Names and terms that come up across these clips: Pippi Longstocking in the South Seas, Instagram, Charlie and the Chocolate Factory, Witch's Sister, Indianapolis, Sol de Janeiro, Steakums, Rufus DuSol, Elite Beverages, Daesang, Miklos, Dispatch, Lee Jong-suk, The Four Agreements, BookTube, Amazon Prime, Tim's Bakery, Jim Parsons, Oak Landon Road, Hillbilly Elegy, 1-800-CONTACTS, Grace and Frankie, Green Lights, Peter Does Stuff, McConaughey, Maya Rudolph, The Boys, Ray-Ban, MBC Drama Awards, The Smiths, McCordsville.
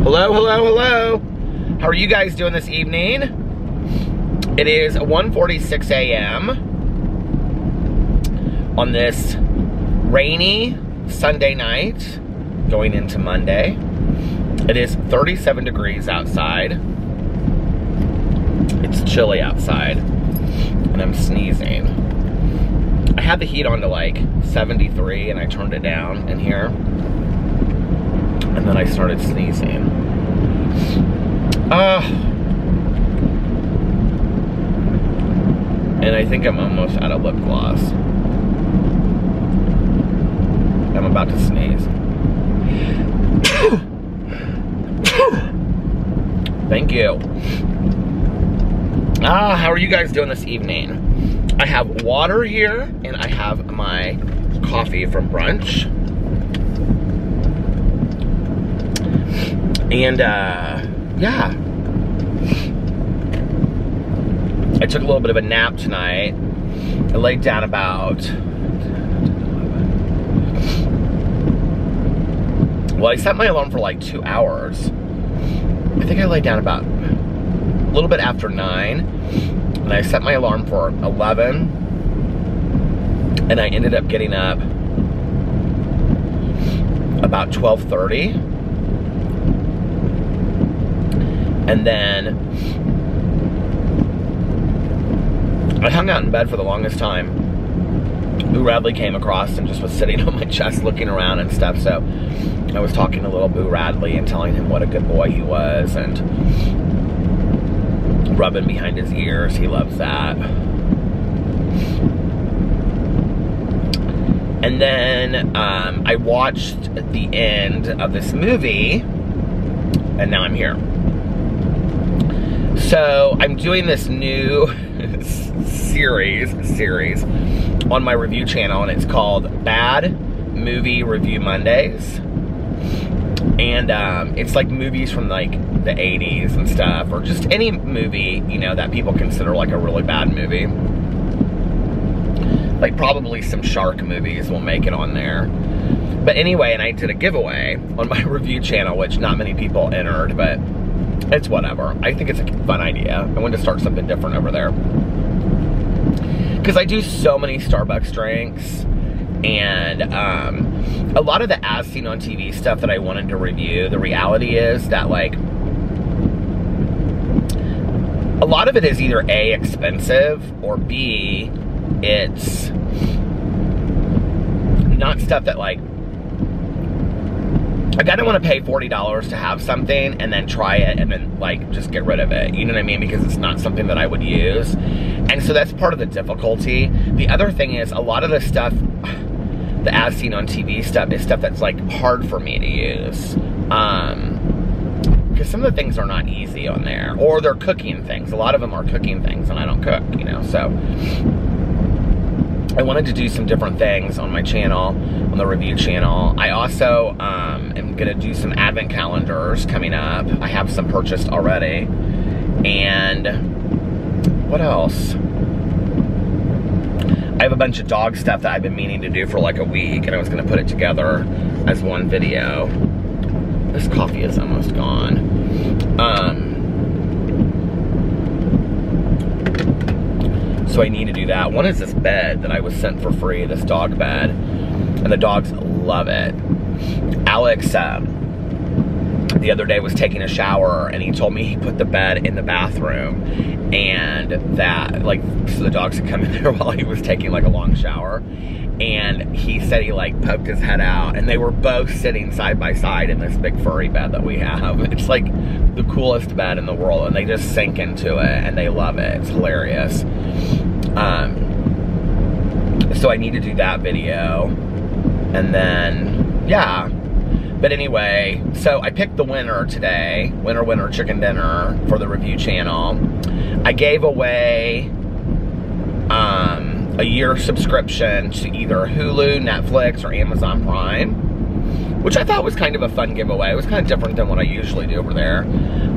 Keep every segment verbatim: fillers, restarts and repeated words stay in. Hello, hello, hello. How are you guys doing this evening? It is one forty-six a m on this rainy Sunday night going into Monday. It is thirty-seven degrees outside. It's chilly outside and I'm sneezing. I had the heat on to like seventy-three and I turned it down in here. And then I started sneezing. Uh, and I think I'm almost out of lip gloss. I'm about to sneeze. Thank you. Ah, how are you guys doing this evening? I have water here, and I have my coffee from brunch. And, uh, yeah. I took a little bit of a nap tonight. I laid down about... Well, I set my alarm for like two hours. I think I laid down about a little bit after nine. And I set my alarm for eleven. And I ended up getting up about twelve thirty. And then I hung out in bed for the longest time. Boo Radley came across and just was sitting on my chest looking around and stuff. So I was talking to little Boo Radley and telling him what a good boy he was and rubbing behind his ears. He loves that. And then um, I watched the end of this movie and now I'm here. So, I'm doing this new series series on my review channel, and it's called Bad Movie Review Mondays. And um, it's like movies from like the eighties and stuff, or just any movie, you know, that people consider like a really bad movie. Like probably some shark movies will make it on there. But anyway, and I did a giveaway on my review channel, which not many people entered, but... It's whatever. I think it's a fun idea. I wanted to start something different over there. Because I do so many Starbucks drinks. And um, a lot of the as seen on T V stuff that I wanted to review, the reality is that like, a lot of it is either A, expensive, or B, it's not stuff that like, like, I don't want to pay forty dollars to have something and then try it and then, like, just get rid of it. You know what I mean? Because it's not something that I would use. And so that's part of the difficulty. The other thing is a lot of the stuff, the as seen on T V stuff, is stuff that's, like, hard for me to use. Um, because some of the things are not easy on there. Or they're cooking things. A lot of them are cooking things and I don't cook, you know, so... I wanted to do some different things on my channel, on the review channel. I also um, am gonna do some advent calendars coming up. I have some purchased already. And what else? I have a bunch of dog stuff that I've been meaning to do for like a week and I was gonna put it together as one video. This coffee is almost gone. Um, So I need to do that. One is this bed that I was sent for free, this dog bed, and the dogs love it. Alex, um, the other day was taking a shower and he told me he put the bed in the bathroom and that, like, so the dogs had come in there while he was taking like a long shower. And he said he like poked his head out and they were both sitting side by side in this big furry bed that we have. It's like the coolest bed in the world and they just sink into it and they love it. It's hilarious. Um, so I need to do that video and then, yeah. But anyway, so I picked the winner today. Winner, winner, chicken dinner for the review channel. I gave away, um, a year subscription to either Hulu, Netflix, or Amazon Prime, which I thought was kind of a fun giveaway. It was kind of different than what I usually do over there.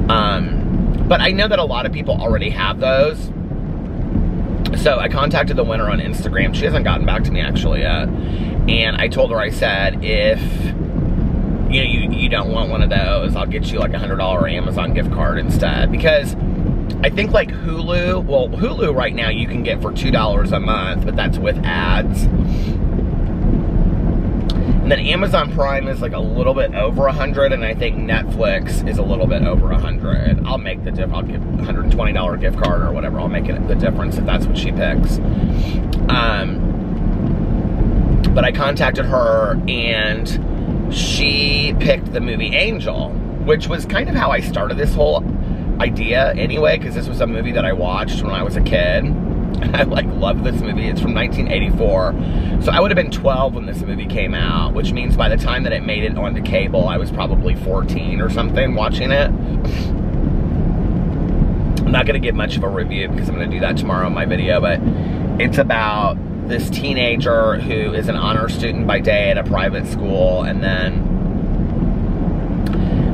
Um, but I know that a lot of people already have those. So I contacted the winner on Instagram. She hasn't gotten back to me actually yet. And I told her, I said, if you know, you, you don't want one of those. I'll get you like a one hundred dollar Amazon gift card instead. Because I think like Hulu, well, Hulu right now you can get for two dollars a month, but that's with ads. And then Amazon Prime is like a little bit over one hundred, and I think Netflix is a little bit over one hundred. I'll make the difference. I'll give one hundred twenty dollar gift card or whatever. I'll make it the difference if that's what she picks. Um, but I contacted her, and she picked the movie Angel, which was kind of how I started this whole idea anyway, because this was a movie that I watched when I was a kid. I like love this movie. It's from nineteen eighty-four, so I would have been twelve when this movie came out, which means by the time that it made it onto cable, I was probably fourteen or something watching it. I'm not going to give much of a review because I'm going to do that tomorrow in my video, but it's about this teenager who is an honor student by day at a private school, and then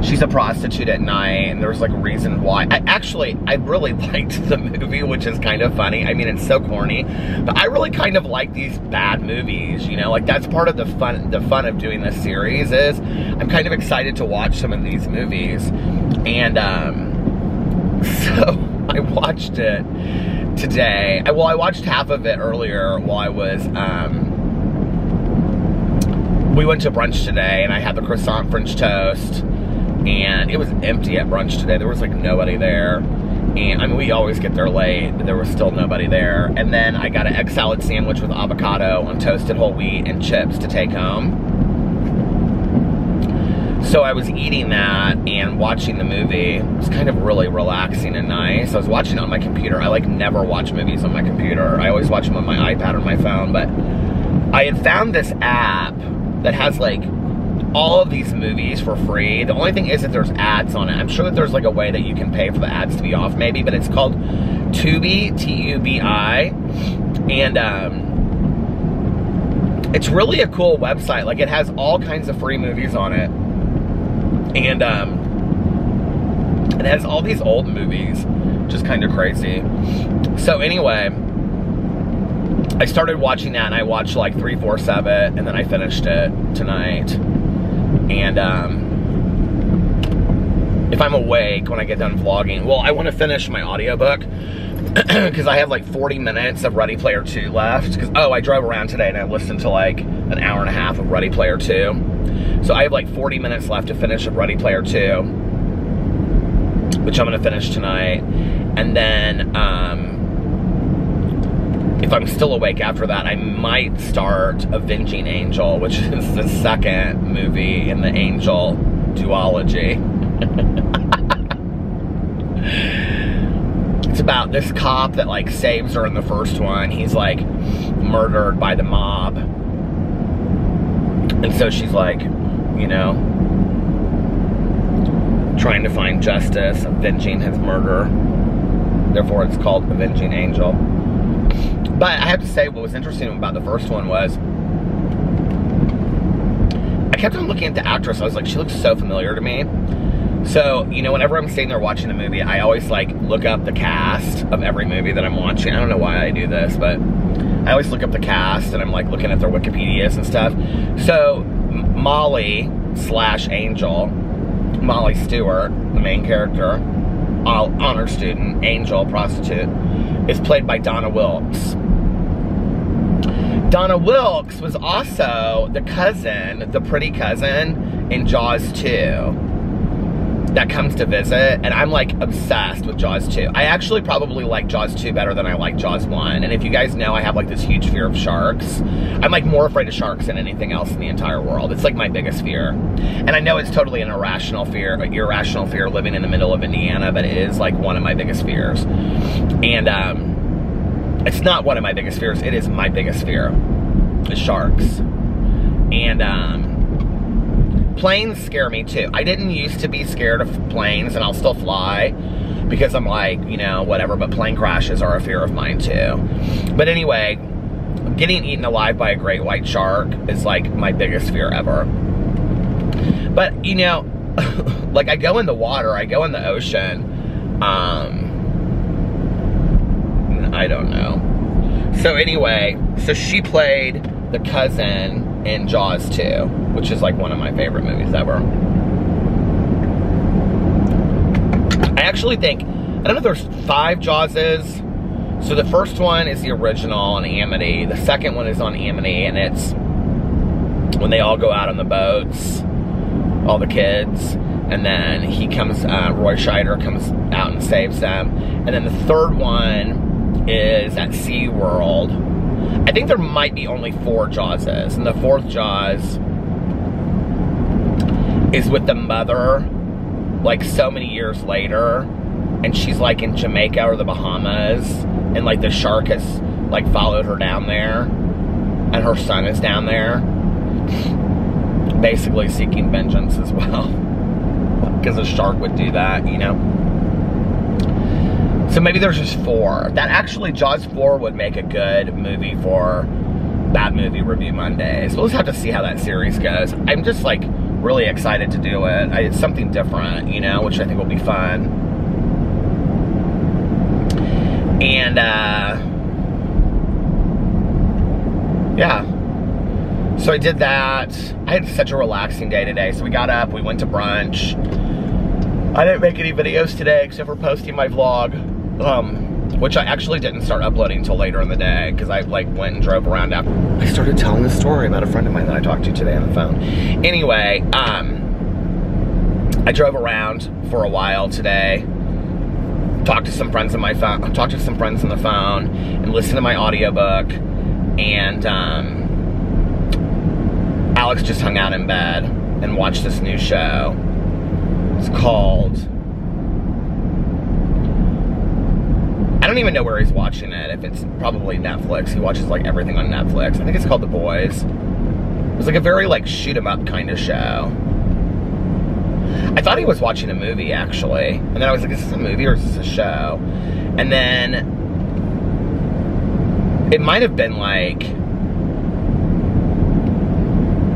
she's a prostitute at night, and there's like a reason why. I actually, I really liked the movie, which is kind of funny. I mean, it's so corny, but I really kind of like these bad movies, you know, like that's part of the fun, the fun of doing this series is I'm kind of excited to watch some of these movies. And um, so I watched it today. I, well, I watched half of it earlier while I was, um, we went to brunch today, and I had the croissant French toast. And it was empty at brunch today. There was like nobody there. And I mean, we always get there late, but there was still nobody there. And then I got an egg salad sandwich with avocado on toasted whole wheat and chips to take home. So I was eating that and watching the movie. It was kind of really relaxing and nice. I was watching it on my computer. I like never watch movies on my computer. I always watch them on my iPad or my phone. But I had found this app that has like all of these movies for free. The only thing is that there's ads on it. I'm sure that there's like a way that you can pay for the ads to be off maybe, but it's called Tubi, T U B I, and um, it's really a cool website. Like it has all kinds of free movies on it, and um, it has all these old movies, which is kind of crazy. So anyway, I started watching that, and I watched like three fourths of it, and then I finished it tonight. And um, if I'm awake when I get done vlogging, well, I want to finish my audiobook because I have like forty minutes of Ready Player Two left. Because oh, I drove around today and I listened to like an hour and a half of Ready Player Two. So I have like forty minutes left to finish of Ready Player Two, which I'm going to finish tonight. And then um, if I'm still awake after that, I might start Avenging Angel, which is the second movie in the Angel duology. It's about this cop that like saves her in the first one. He's like murdered by the mob, and so she's like, you know, trying to find justice, avenging his murder. Therefore it's called Avenging Angel. But I have to say, what was interesting about the first one was I kept on looking at the actress. I was like, she looks so familiar to me. So, you know, whenever I'm sitting there watching a movie, I always like look up the cast of every movie that I'm watching. I don't know why I do this, but I always look up the cast, and I'm like looking at their Wikipedias and stuff. So Molly slash Angel, Molly Stewart, the main character, honor student, Angel, prostitute, is played by Donna Wilkes. Donna Wilkes was also the cousin, the pretty cousin, in Jaws two that comes to visit, and I'm like obsessed with Jaws two. I actually probably like Jaws two better than I like Jaws one, and if you guys know, I have like this huge fear of sharks. I'm like more afraid of sharks than anything else in the entire world. It's like my biggest fear, and I know it's totally an irrational fear, an irrational fear living in the middle of Indiana, but it is like one of my biggest fears. And um, it's not one of my biggest fears. It is my biggest fear, the sharks. And um, planes scare me too. I didn't used to be scared of planes, and I'll still fly because I'm like, you know, whatever. But plane crashes are a fear of mine too. But anyway, getting eaten alive by a great white shark is like my biggest fear ever. But, you know, like I go in the water, I go in the ocean, um, I don't know. So anyway, so she played the cousin and Jaws two, which is like one of my favorite movies ever. I actually think, I don't know if there's five Jawses. So the first one is the original on Amity. The second one is on Amity, and it's when they all go out on the boats, all the kids, and then he comes, uh, Roy Scheider comes out and saves them. And then the third one is at SeaWorld. I think there might be only four Jawses, and the fourth Jaws is with the mother, like so many years later, and she's like in Jamaica or the Bahamas, and like the shark has like followed her down there, and her son is down there, basically seeking vengeance as well, because a shark would do that, you know. So maybe there's just four. That actually, Jaws four would make a good movie for Bad Movie Review Mondays. We'll just have to see how that series goes. I'm just like really excited to do it. I, it's something different, you know, which I think will be fun. And, uh, yeah. So I did that. I had such a relaxing day today. So we got up, we went to brunch. I didn't make any videos today except for posting my vlog, um, which I actually didn't start uploading until later in the day, because I like went and drove around after. I started telling this story about a friend of mine that I talked to today on the phone. Anyway, um, I drove around for a while today. Talked to some friends on my phone. Talked to some friends on the phone and listened to my audiobook. And um, Alex just hung out in bed and watched this new show. It's called, I don't even know where he's watching it. If it's probably Netflix. He watches like everything on Netflix. I think it's called The Boys. It was like a very like shoot 'em up kind of show. I thought he was watching a movie actually. And then I was like, is this a movie or is this a show? And then it might have been like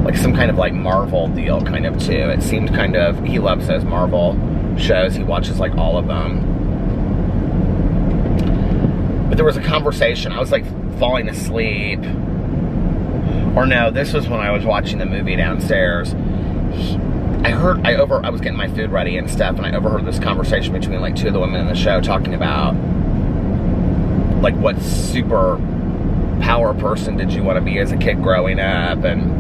like some kind of like Marvel deal kind of too. It seemed kind of, he loves those Marvel shows. He watches like all of them. But there was a conversation. I was like falling asleep. Or no, this was when I was watching the movie downstairs. I heard, I over, I was getting my food ready and stuff, and I overheard this conversation between like two of the women in the show talking about like what super power person did you want to be as a kid growing up, and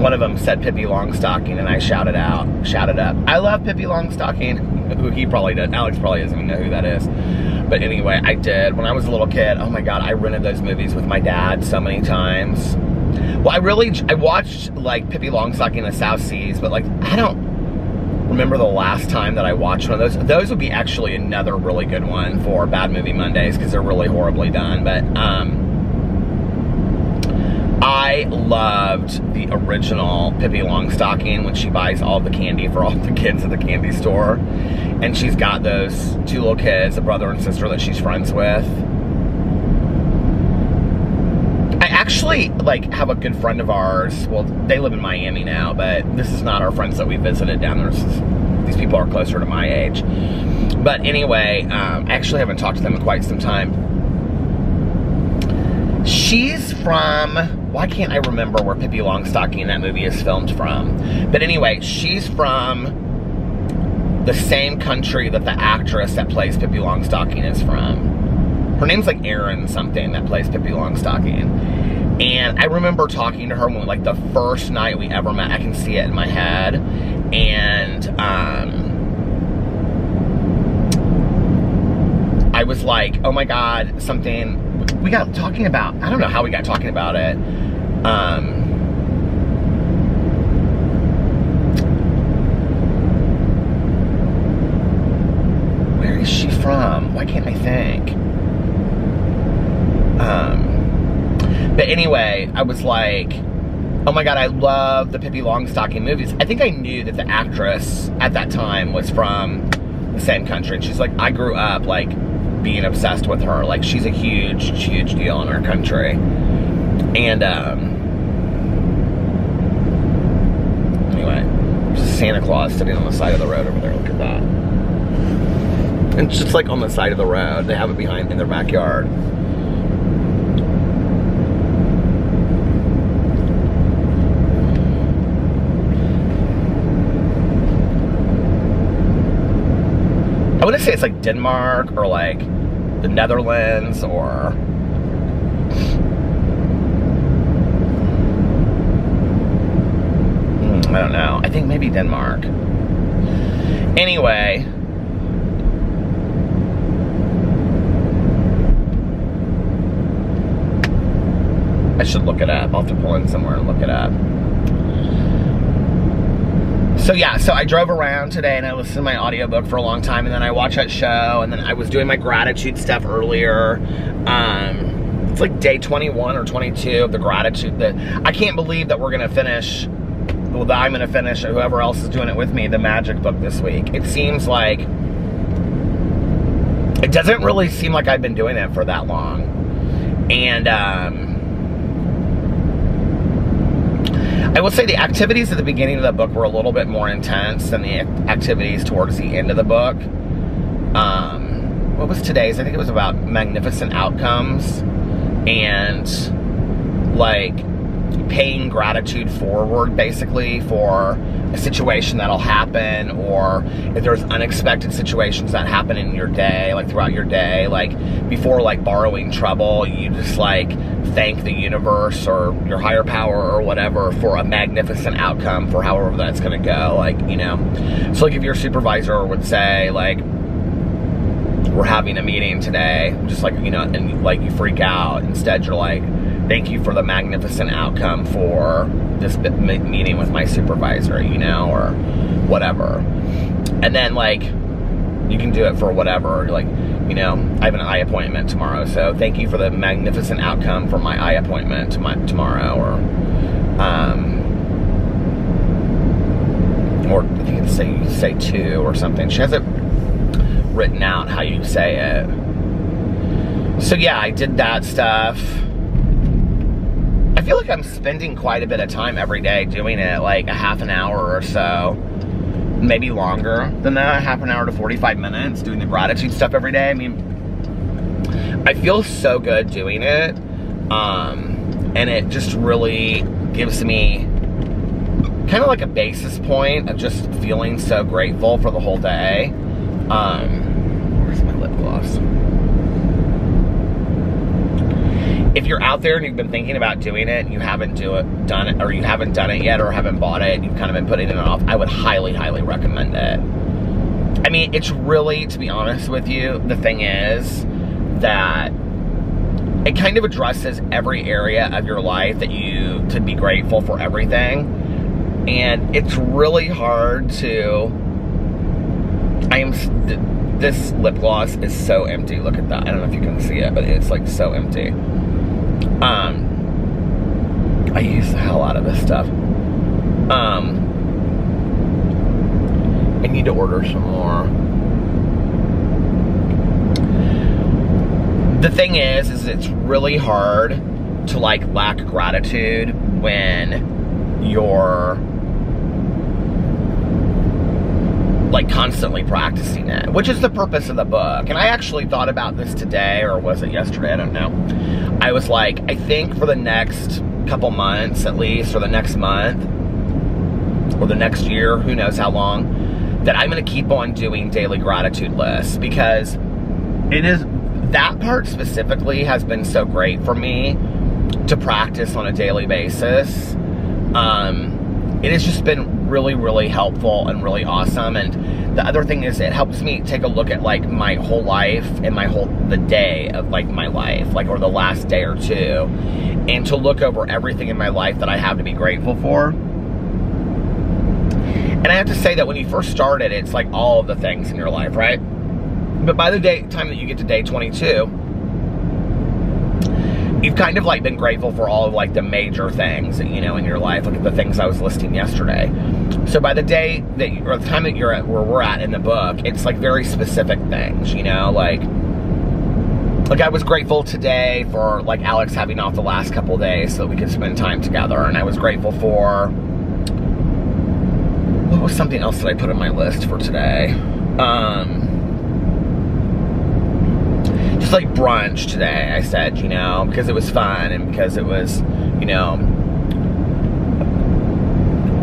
one of them said Pippi Longstocking, and I shouted out, shouted up, I love Pippi Longstocking, who he probably doesn't, Alex probably doesn't even know who that is. But anyway, I did. When I was a little kid, oh my God, I rented those movies with my dad so many times. Well, I really, I watched like Pippi Longstocking in the South Seas, but like, I don't remember the last time that I watched one of those. Those would be actually another really good one for Bad Movie Mondays, because they're really horribly done, but, um, I loved the original Pippi Longstocking when she buys all the candy for all the kids at the candy store. And she's got those two little kids, a brother and sister that she's friends with. I actually, like, have a good friend of ours. Well, they live in Miami now, but this is not our friends that we visited down there. This is, these people are closer to my age. But anyway, um, I actually haven't talked to them in quite some time. She's from, why can't I remember where Pippi Longstocking in that movie is filmed from? But anyway, she's from the same country that the actress that plays Pippi Longstocking is from. Her name's like Erin something that plays Pippi Longstocking. And I remember talking to her when, like the first night we ever met. I can see it in my head. And um, I was like, oh my God, something... We got talking about, I don't know how we got talking about it. Um, where is she from? Why can't I think? Um, but anyway, I was like, oh my God, I love the Pippi Longstocking movies. I think I knew that the actress at that time was from the same country. And she's like, I grew up like being obsessed with her, like she's a huge huge deal in our country. And um anyway, there's a Santa Claus sitting on the side of the road over there. Look at that. And it's just like on the side of the road. They have it behind in their backyard. want to say it's like Denmark or like the Netherlands or... I don't know. I think maybe Denmark. Anyway. I should look it up. I'll have to pull in somewhere and look it up. So yeah, so I drove around today and I listened to my audiobook for a long time, and then I watched that show, and then I was doing my gratitude stuff earlier. Um, it's like day twenty-one or twenty-two of the gratitude. That I can't believe that we're going to finish... Well, that I'm going to finish, or whoever else is doing it with me, the magic book this week. It seems like... It doesn't really seem like I've been doing it for that long. And, um... I will say the activities at the beginning of the book were a little bit more intense than the activities towards the end of the book. Um, what was today's? I think it was about magnificent outcomes and, like... paying gratitude forward, basically, for a situation that'll happen, or if there's unexpected situations that happen in your day, like throughout your day, like before, like borrowing trouble, you just like thank the universe or your higher power or whatever for a magnificent outcome for however that's gonna go, like, you know. So like if your supervisor would say like, we're having a meeting today, just like, you know, and like you freak out, instead you're like, thank you for the magnificent outcome for this meeting with my supervisor, you know, or whatever. And then, like, you can do it for whatever. Like, you know, I have an eye appointment tomorrow, so thank you for the magnificent outcome for my eye appointment to my, tomorrow. Or, um, or I think it's say, you say two or something. She has it written out how you say it. So, yeah, I did that stuff. I feel like I'm spending quite a bit of time every day doing it, like a half an hour or so, maybe longer than that, half an hour to forty-five minutes doing the gratitude stuff every day. I mean, I feel so good doing it, um, and it just really gives me kind of like a basis point of just feeling so grateful for the whole day. Um, where's my lip gloss? If you're out there and you've been thinking about doing it and you haven't do it, done it, or you haven't done it yet or haven't bought it, you've kind of been putting it off, I would highly, highly recommend it. I mean, it's really, to be honest with you, the thing is that it kind of addresses every area of your life that you to be grateful for everything. And it's really hard to... I am... This lip gloss is so empty. Look at that. I don't know if you can see it, but it's like so empty. Um, I use the hell out of this stuff. Um, I need to order some more. The thing is, is it's really hard to like lack gratitude when you're like constantly practicing it, which is the purpose of the book. And I actually thought about this today, or was it yesterday? I don't know. I was like, I think for the next couple months at least, or the next month, or the next year, who knows how long, that I'm going to keep on doing daily gratitude lists, because it is, that part specifically has been so great for me to practice on a daily basis. Um, it has just been really, really helpful and really awesome. And the other thing is it helps me take a look at like my whole life and my whole, the day of like my life, like, or the last day or two, and to look over everything in my life that I have to be grateful for. And I have to say that when you first start it, it's like all of the things in your life, right? But by the day, time that you get to day twenty-two, you've kind of like been grateful for all of like the major things, you know, in your life, like the things I was listing yesterday. So by the day that, you, or the time that you're at, where we're at in the book, it's like very specific things, you know, like, like I was grateful today for like Alex having off the last couple of days so that we could spend time together. And I was grateful for, what was something else that I put on my list for today? Um, Just like brunch today, I said, you know, because it was fun and because it was, you know,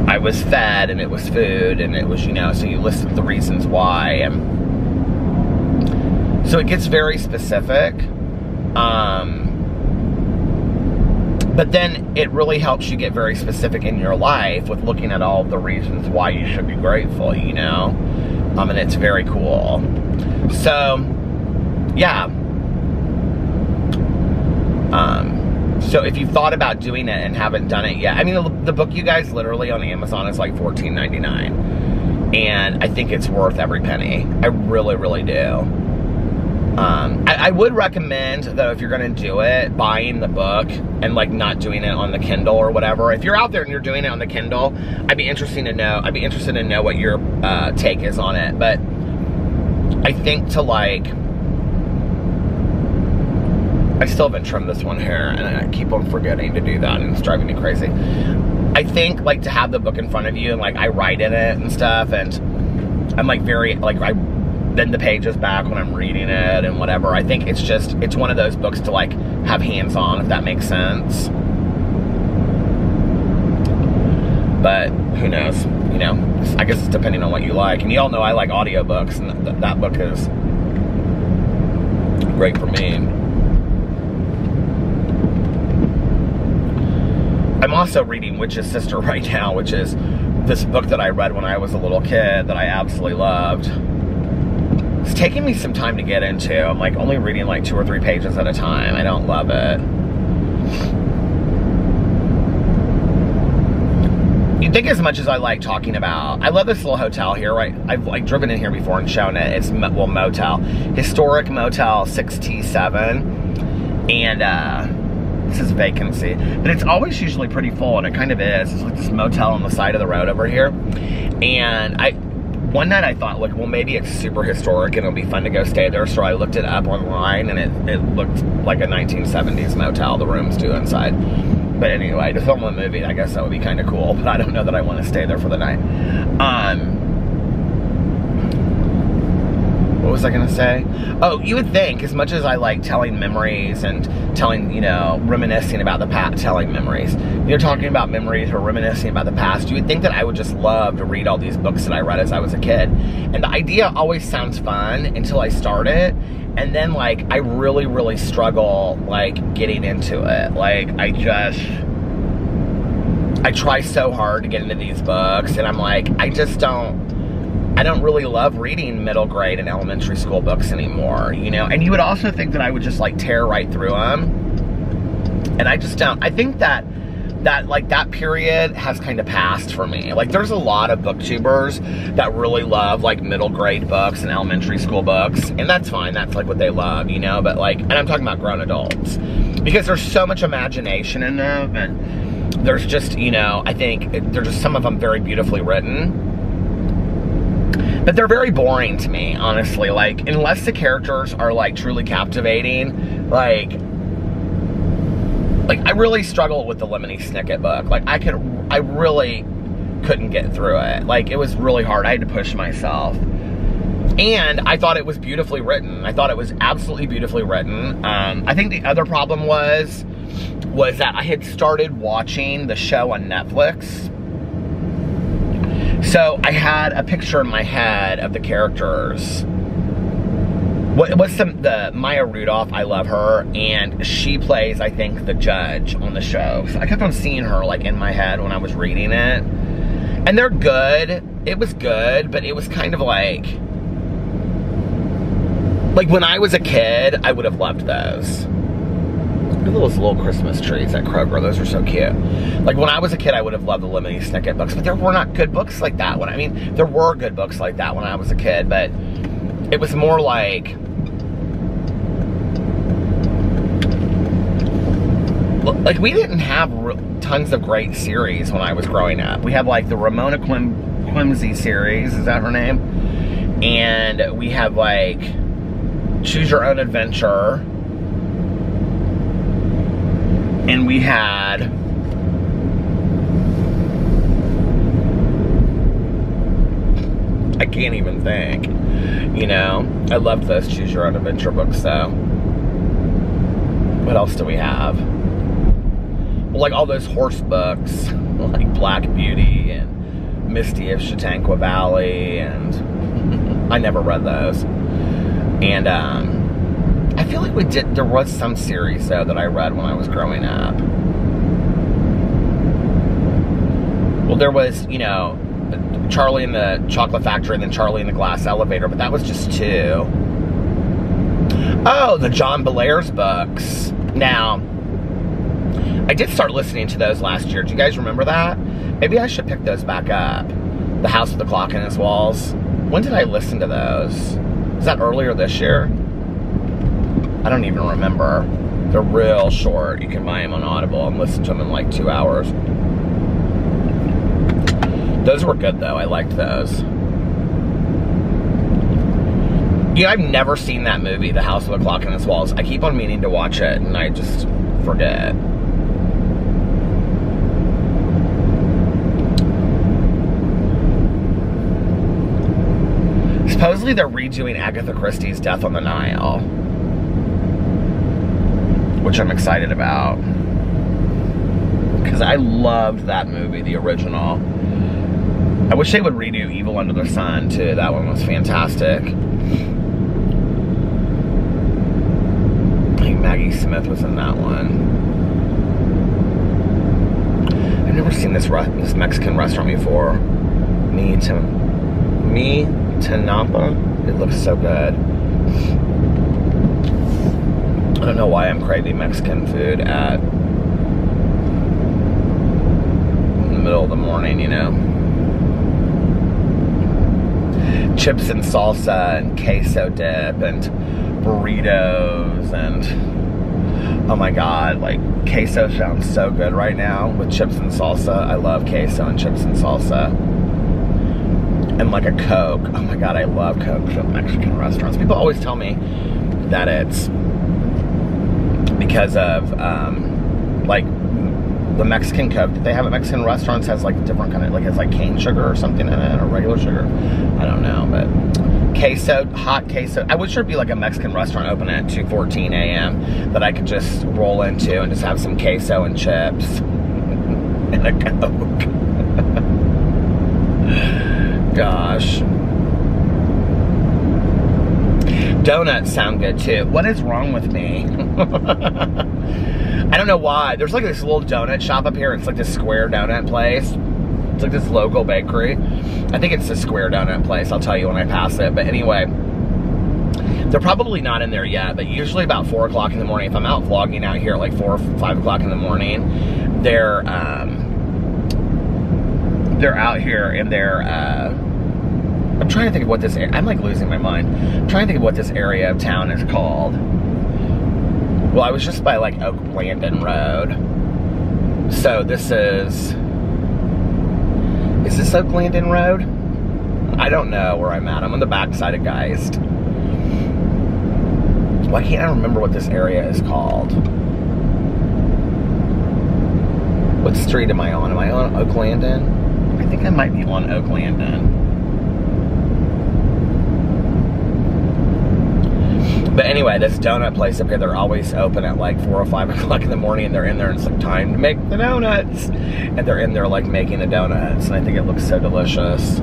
I was fed and it was food and it was, you know, so you listed the reasons why. And So it gets very specific. Um, but then it really helps you get very specific in your life with looking at all the reasons why you should be grateful, you know? Um, and it's very cool. So, yeah. Um, so if you've thought about doing it and haven't done it yet, I mean, the, the book, you guys, literally on Amazon is like fourteen ninety-nine. And I think it's worth every penny. I really, really do. Um, I, I would recommend, though, if you're going to do it, buying the book and, like, not doing it on the Kindle or whatever. If you're out there and you're doing it on the Kindle, I'd be interesting to know, I'd be interested to know what your uh, take is on it. But I think to, like, I still haven't trimmed this one hair, and I keep on forgetting to do that, and it's driving me crazy. I think, like, to have the book in front of you, and, like, I write in it and stuff, and I'm, like, very, like, I then the page is back when I'm reading it and whatever. I think it's just, it's one of those books to, like, have hands-on, if that makes sense. But who knows, you know, I guess it's depending on what you like. And you all know I like audiobooks, and th that book is great for me. I'm also reading Witch's Sister right now, which is this book that I read when I was a little kid that I absolutely loved. It's taking me some time to get into. I'm, like, only reading, like, two or three pages at a time. I don't love it. You'd think as much as I like talking about... I love this little hotel here, right? I've, like, driven in here before and shown it. It's, well, motel. Historic Motel sixty-seven. And, uh... this is vacancy. But it's always usually pretty full, and it kind of is. It's, like, this motel on the side of the road over here. And I... One night I thought, like, well, maybe it's super historic and it'll be fun to go stay there. So I looked it up online, and it, it looked like a nineteen seventies motel. The rooms do inside. But anyway, to film a movie, I guess that would be kind of cool. But I don't know that I want to stay there for the night. Um, what was I going to say? Oh, you would think, as much as I like telling memories and telling, you know, reminiscing about the past, telling memories. You're talking about memories or reminiscing about the past. You would think that I would just love to read all these books that I read as I was a kid. And the idea always sounds fun until I start it. And then, like, I really, really struggle, like, getting into it. Like, I just... I try so hard to get into these books. And I'm like, I just don't... I don't really love reading middle grade and elementary school books anymore, you know? And you would also think that I would just, like, tear right through them. And I just don't... I think that... that, like, that period has kind of passed for me. Like, there's a lot of booktubers that really love, like, middle grade books and elementary school books, and that's fine. That's, like, what they love, you know? But, like, and I'm talking about grown adults, because there's so much imagination in them, and there's just, you know, I think there's just some of them very beautifully written. But they're very boring to me, honestly. Like, unless the characters are, like, truly captivating, like... Like, I really struggled with the Lemony Snicket book. Like, I could, I really couldn't get through it. Like, it was really hard. I had to push myself. And I thought it was beautifully written. I thought it was absolutely beautifully written. Um, I think the other problem was, was that I had started watching the show on Netflix. So I had a picture in my head of the characters. What, what's the, the Maya Rudolph, I love her, and she plays, I think, the judge on the show. So I kept on seeing her, like, in my head when I was reading it. And they're good. It was good, but it was kind of like... Like, when I was a kid, I would have loved those. Look at those little Christmas trees at Kroger. Those are so cute. Like, when I was a kid, I would have loved the Lemony Snicket books, but there were not good books like that one. I mean, there were good books like that when I was a kid, but... It was more like, like, we didn't have tons of great series when I was growing up. We had, like, the Ramona Quim Quimsey series, is that her name? And we have, like, Choose Your Own Adventure. And we had... I can't even think. You know, I loved those Choose Your Own Adventure books, though. What else do we have? Well, like, all those horse books, like Black Beauty and Misty of Chautauqua Valley, and I never read those. And um, I feel like we did. There was some series though that I read when I was growing up. Well, there was, you know, Charlie and the Chocolate Factory, and then Charlie and the Glass Elevator, but that was just two. Oh, the John Belair's books. Now, I did start listening to those last year. Do you guys remember that? Maybe I should pick those back up. The House with the Clock in Its Walls. When did I listen to those? Is that earlier this year? I don't even remember. They're real short. You can buy them on Audible and listen to them in like two hours. Those were good though. I liked those. You know, I've never seen that movie, The House with the Clock in Its Walls. I keep on meaning to watch it, and I just forget. Supposedly they're redoing Agatha Christie's Death on the Nile, which I'm excited about, because I loved that movie, the original. I wish they would redo Evil Under the Sun, too. That one was fantastic. I think Maggie Smith was in that one. I've never seen this re this Mexican restaurant before. Me to... Me to Napa. It looks so good. I don't know why I'm craving Mexican food at... in the middle of the morning, you know. Chips and salsa and queso dip and burritos and, oh my god, like queso sounds so good right now with chips and salsa. I love queso and chips and salsa. And like a Coke. Oh my god, I love Coke from Mexican restaurants. People always tell me that it's because of um, like the Mexican Coke that they have at Mexican restaurants has like different kind of, like it's like cane sugar or something in it, or regular sugar. I don't know, but queso, hot queso. I wish there'd be like a Mexican restaurant open at two fourteen a m that I could just roll into and just have some queso and chips and a Coke. Gosh. Donuts sound good too. What is wrong with me? I don't know why. There's like this little donut shop up here. It's like this square donut place. It's like this local bakery. I think it's the square donut place. I'll tell you when I pass it. But anyway, they're probably not in there yet. But usually about four o'clock in the morning, if I'm out vlogging out here at like four or five o'clock in the morning, they're um, they're out here and they're. Uh, I'm trying to think of what this, I'm like losing my mind. I'm trying to think of what this area of town is called. Well, I was just by like Oak Landon Road. So this is, is this Oak Landon Road? I don't know where I'm at. I'm on the backside of Geist. Why can't I remember what this area is called? What street am I on? Am I on Oak Landon? I think I might be on Oak Landon. But anyway, this donut place up here, they're always open at like four or five o'clock in the morning, and they're in there and it's like time to make the donuts. And they're in there like making the donuts, and I think it looks so delicious.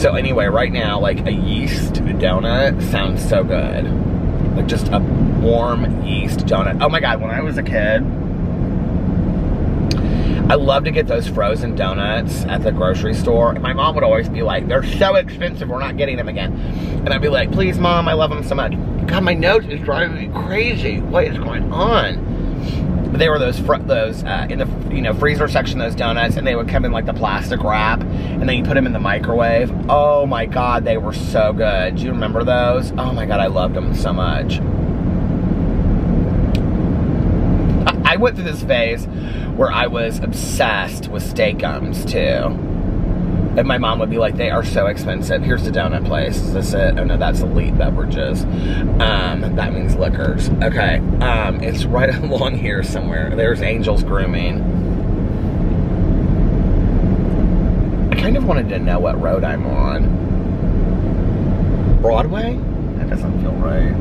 So anyway, right now, like a yeast donut sounds so good. Like just a warm yeast donut. Oh my god, when I was a kid, I love to get those frozen donuts at the grocery store. And my mom would always be like, they're so expensive, we're not getting them again. And I'd be like, please mom, I love them so much. God, my nose is driving me crazy. What is going on? But they were those, fr those uh, in the, you know, freezer section, those donuts, and they would come in like the plastic wrap, and then you put them in the microwave. Oh my god, they were so good. Do you remember those? Oh my god, I loved them so much. I went through this phase where I was obsessed with Steakums too. And my mom would be like, they are so expensive. Here's the donut place. Is this it? Oh no, that's Elite Beverages. Um, that means liquors. Okay, um, it's right along here somewhere. There's Angel's Grooming. I kind of wanted to know what road I'm on. Broadway? That doesn't feel right.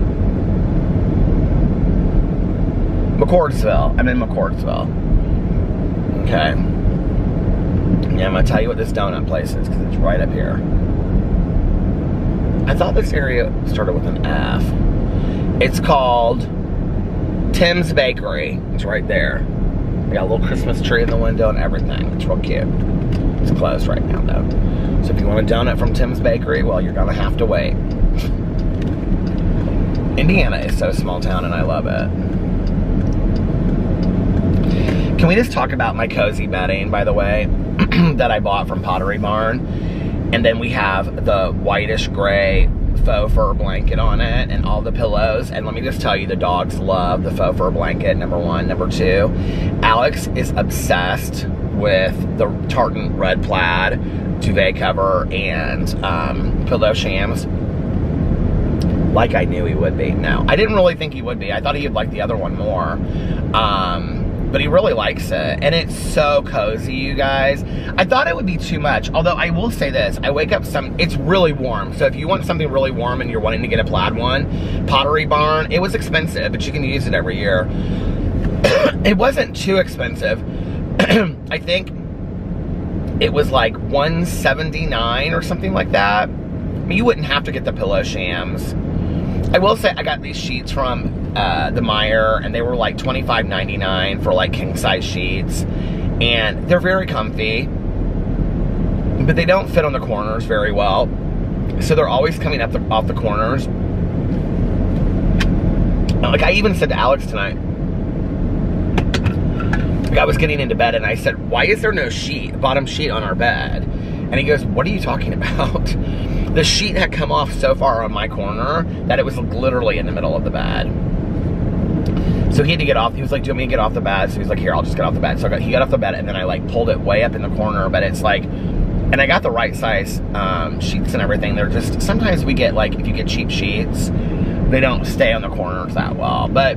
McCordsville. I'm in McCordsville. Okay. Yeah, I'm going to tell you what this donut place is, because it's right up here. I thought this area started with an F. It's called Tim's Bakery. It's right there. We got a little Christmas tree in the window and everything. It's real cute. It's closed right now, though. So if you want a donut from Tim's Bakery, well, you're gonna have to wait. Indiana is so small town, and I love it. Can we just talk about my cozy bedding, by the way, that I bought from Pottery Barn? And then we have the whitish gray faux fur blanket on it and all the pillows. And let me just tell you, the dogs love the faux fur blanket, number one. Number two, Alex is obsessed with the tartan red plaid duvet cover and um, pillow shams. Like I knew he would be. No, I didn't really think he would be. I thought he'd like the other one more. Um, but he really likes it. And it's so cozy, you guys. I thought it would be too much. Although I will say this. I wake up some... It's really warm. So if you want something really warm and you're wanting to get a plaid one, Pottery Barn, it was expensive, but you can use it every year. It wasn't too expensive. I think it was like one seventy-nine or something like that. I mean, you wouldn't have to get the pillow shams. I will say I got these sheets from uh, the Meyer, and they were like twenty-five ninety-nine for like king-size sheets. And they're very comfy, but they don't fit on the corners very well. So they're always coming up the, off the corners. Like I even said to Alex tonight, like I was getting into bed and I said, why is there no sheet, bottom sheet on our bed? And he goes, what are you talking about? The sheet had come off so far on my corner that it was literally in the middle of the bed. So he had to get off. He was like, do you want me to get off the bed? So he was like, here, I'll just get off the bed. So I got, he got off the bed, and then I like pulled it way up in the corner. But it's like, and I got the right size um, sheets and everything. They're just, sometimes we get like, if you get cheap sheets, they don't stay on the corners that well. But,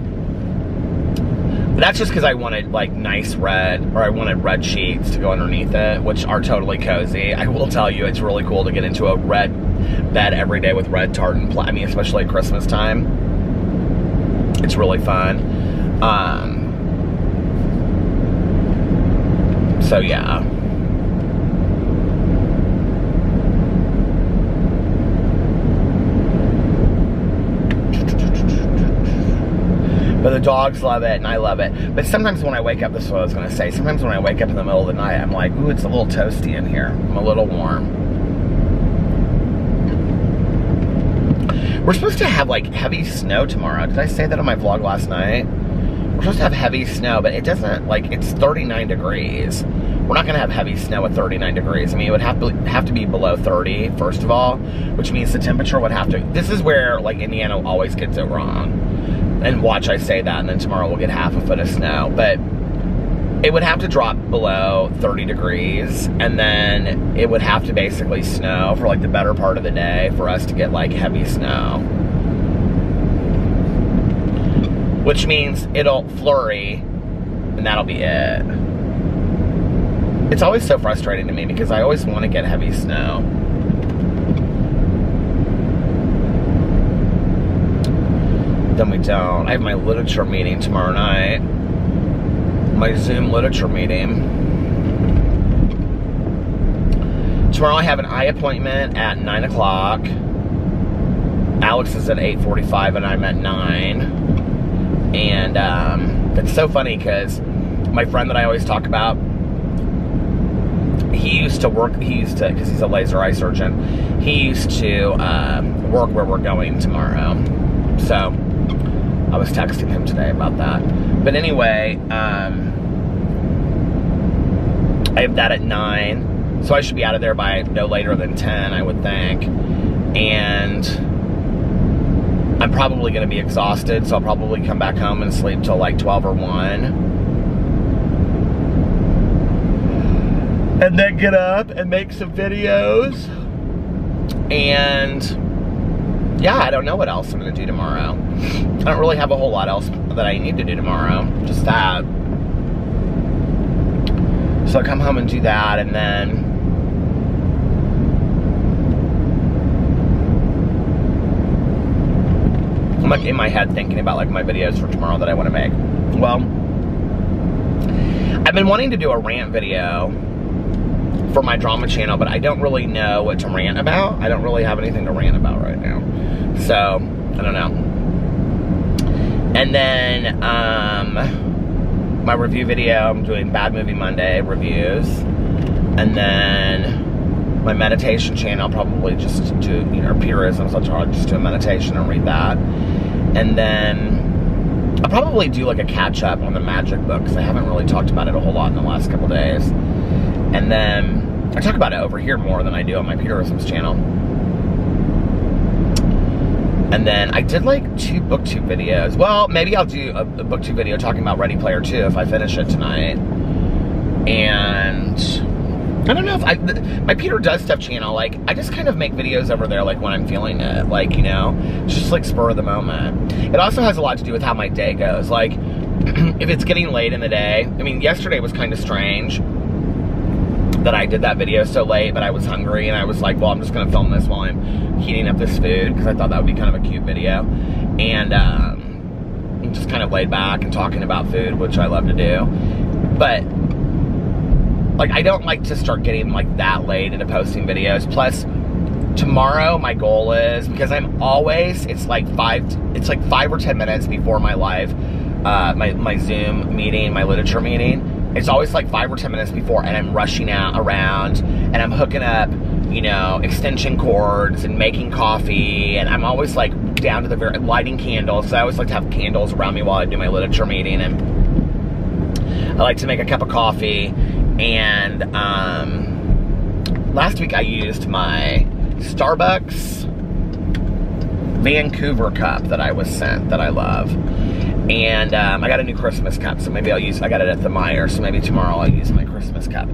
but that's just because I wanted like nice red, or I wanted red sheets to go underneath it, which are totally cozy. I will tell you, it's really cool to get into a red bed every day with red tartan plaid. I mean, especially at Christmas time, it's really fun. Um, so yeah. But the dogs love it, and I love it. But sometimes when I wake up, this is what I was gonna say, sometimes when I wake up in the middle of the night, I'm like, ooh, it's a little toasty in here. I'm a little warm. We're supposed to have like heavy snow tomorrow. Did I say that on my vlog last night? We're supposed to have heavy snow, but it doesn't, like, it's thirty-nine degrees. We're not gonna have heavy snow at thirty-nine degrees. I mean, it would have to have to be below thirty, first of all, which means the temperature would have to, this is where like Indiana always gets it wrong. And watch, I say that, and then tomorrow we'll get half a foot of snow. But it would have to drop below thirty degrees, and then it would have to basically snow for like the better part of the day for us to get like heavy snow. Which means it'll flurry, and that'll be it. It's always so frustrating to me because I always want to get heavy snow. Then we don't. I have my literature meeting tomorrow night. My Zoom literature meeting. Tomorrow I have an eye appointment at nine o'clock. Alex is at eight forty-five and I'm at nine. And um, it's so funny because my friend that I always talk about, he used to work, he used to, because he's a laser eye surgeon, he used to um, work where we're going tomorrow. So I was texting him today about that. But anyway, um, I have that at nine. So I should be out of there by no later than ten, I would think. And I'm probably going to be exhausted, so I'll probably come back home and sleep till like twelve or one. And then get up and make some videos. And... yeah, I don't know what else I'm going to do tomorrow. I don't really have a whole lot else that I need to do tomorrow. Just that. So I come home and do that, and then... I'm like in my head thinking about like my videos for tomorrow that I want to make. Well, I've been wanting to do a rant video for my drama channel, but I don't really know what to rant about. I don't really have anything to rant about right now. So, I don't know. And then um, my review video, I'm doing Bad Movie Monday reviews. And then my meditation channel, I'll probably just do, you know, purism, so I'll just do a meditation and read that. And then I'll probably do like a catch up on the magic book, because I haven't really talked about it a whole lot in the last couple days. And then I talk about it over here more than I do on my purism's channel. And then I did like two BookTube videos. Well, maybe I'll do a, a BookTube video talking about Ready Player Two if I finish it tonight. And I don't know if I, my Peter Does Stuff channel, like I just kind of make videos over there like when I'm feeling it, like, you know, it's just like spur of the moment. It also has a lot to do with how my day goes. Like if it's getting late in the day, I mean, yesterday was kind of strange that I did that video so late, but I was hungry and I was like, well, I'm just gonna film this while I'm heating up this food, because I thought that would be kind of a cute video. And um, just kind of laid back and talking about food, which I love to do. But like, I don't like to start getting like that late into posting videos. Plus tomorrow my goal is, because I'm always, it's like five, it's like five or ten minutes before my live, uh, my, my Zoom meeting, my literature meeting. It's always like five or ten minutes before, and I'm rushing out around, and I'm hooking up, you know, extension cords and making coffee, and I'm always like down to the very, lighting candles. So I always like to have candles around me while I do my literature meeting, and I like to make a cup of coffee. And um, last week I used my Starbucks Vancouver cup that I was sent, that I love. And um, I got a new Christmas cup, so maybe I'll use, I got it at the Meyer, so maybe tomorrow I'll use my Christmas cup.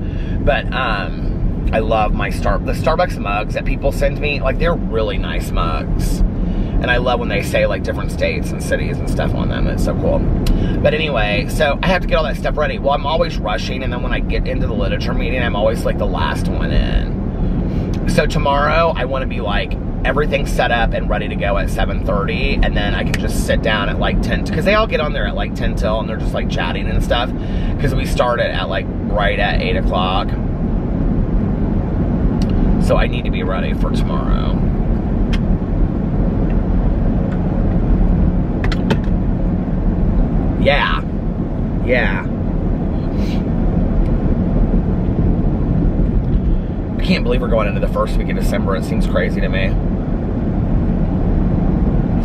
But um, I love my Star, the Starbucks mugs that people send me, like they're really nice mugs. And I love when they say like different states and cities and stuff on them, it's so cool. But anyway, so I have to get all that stuff ready. Well, I'm always rushing, and then when I get into the literature meeting, I'm always like the last one in. So tomorrow I wanna be like, everything's set up and ready to go at seven thirty, and then I can just sit down at like ten, because they all get on there at like ten till, and they're just like chatting and stuff, because we started at like right at eight o'clock. So I need to be ready for tomorrow. Yeah, yeah. I can't believe we're going into the first week of December. It seems crazy to me.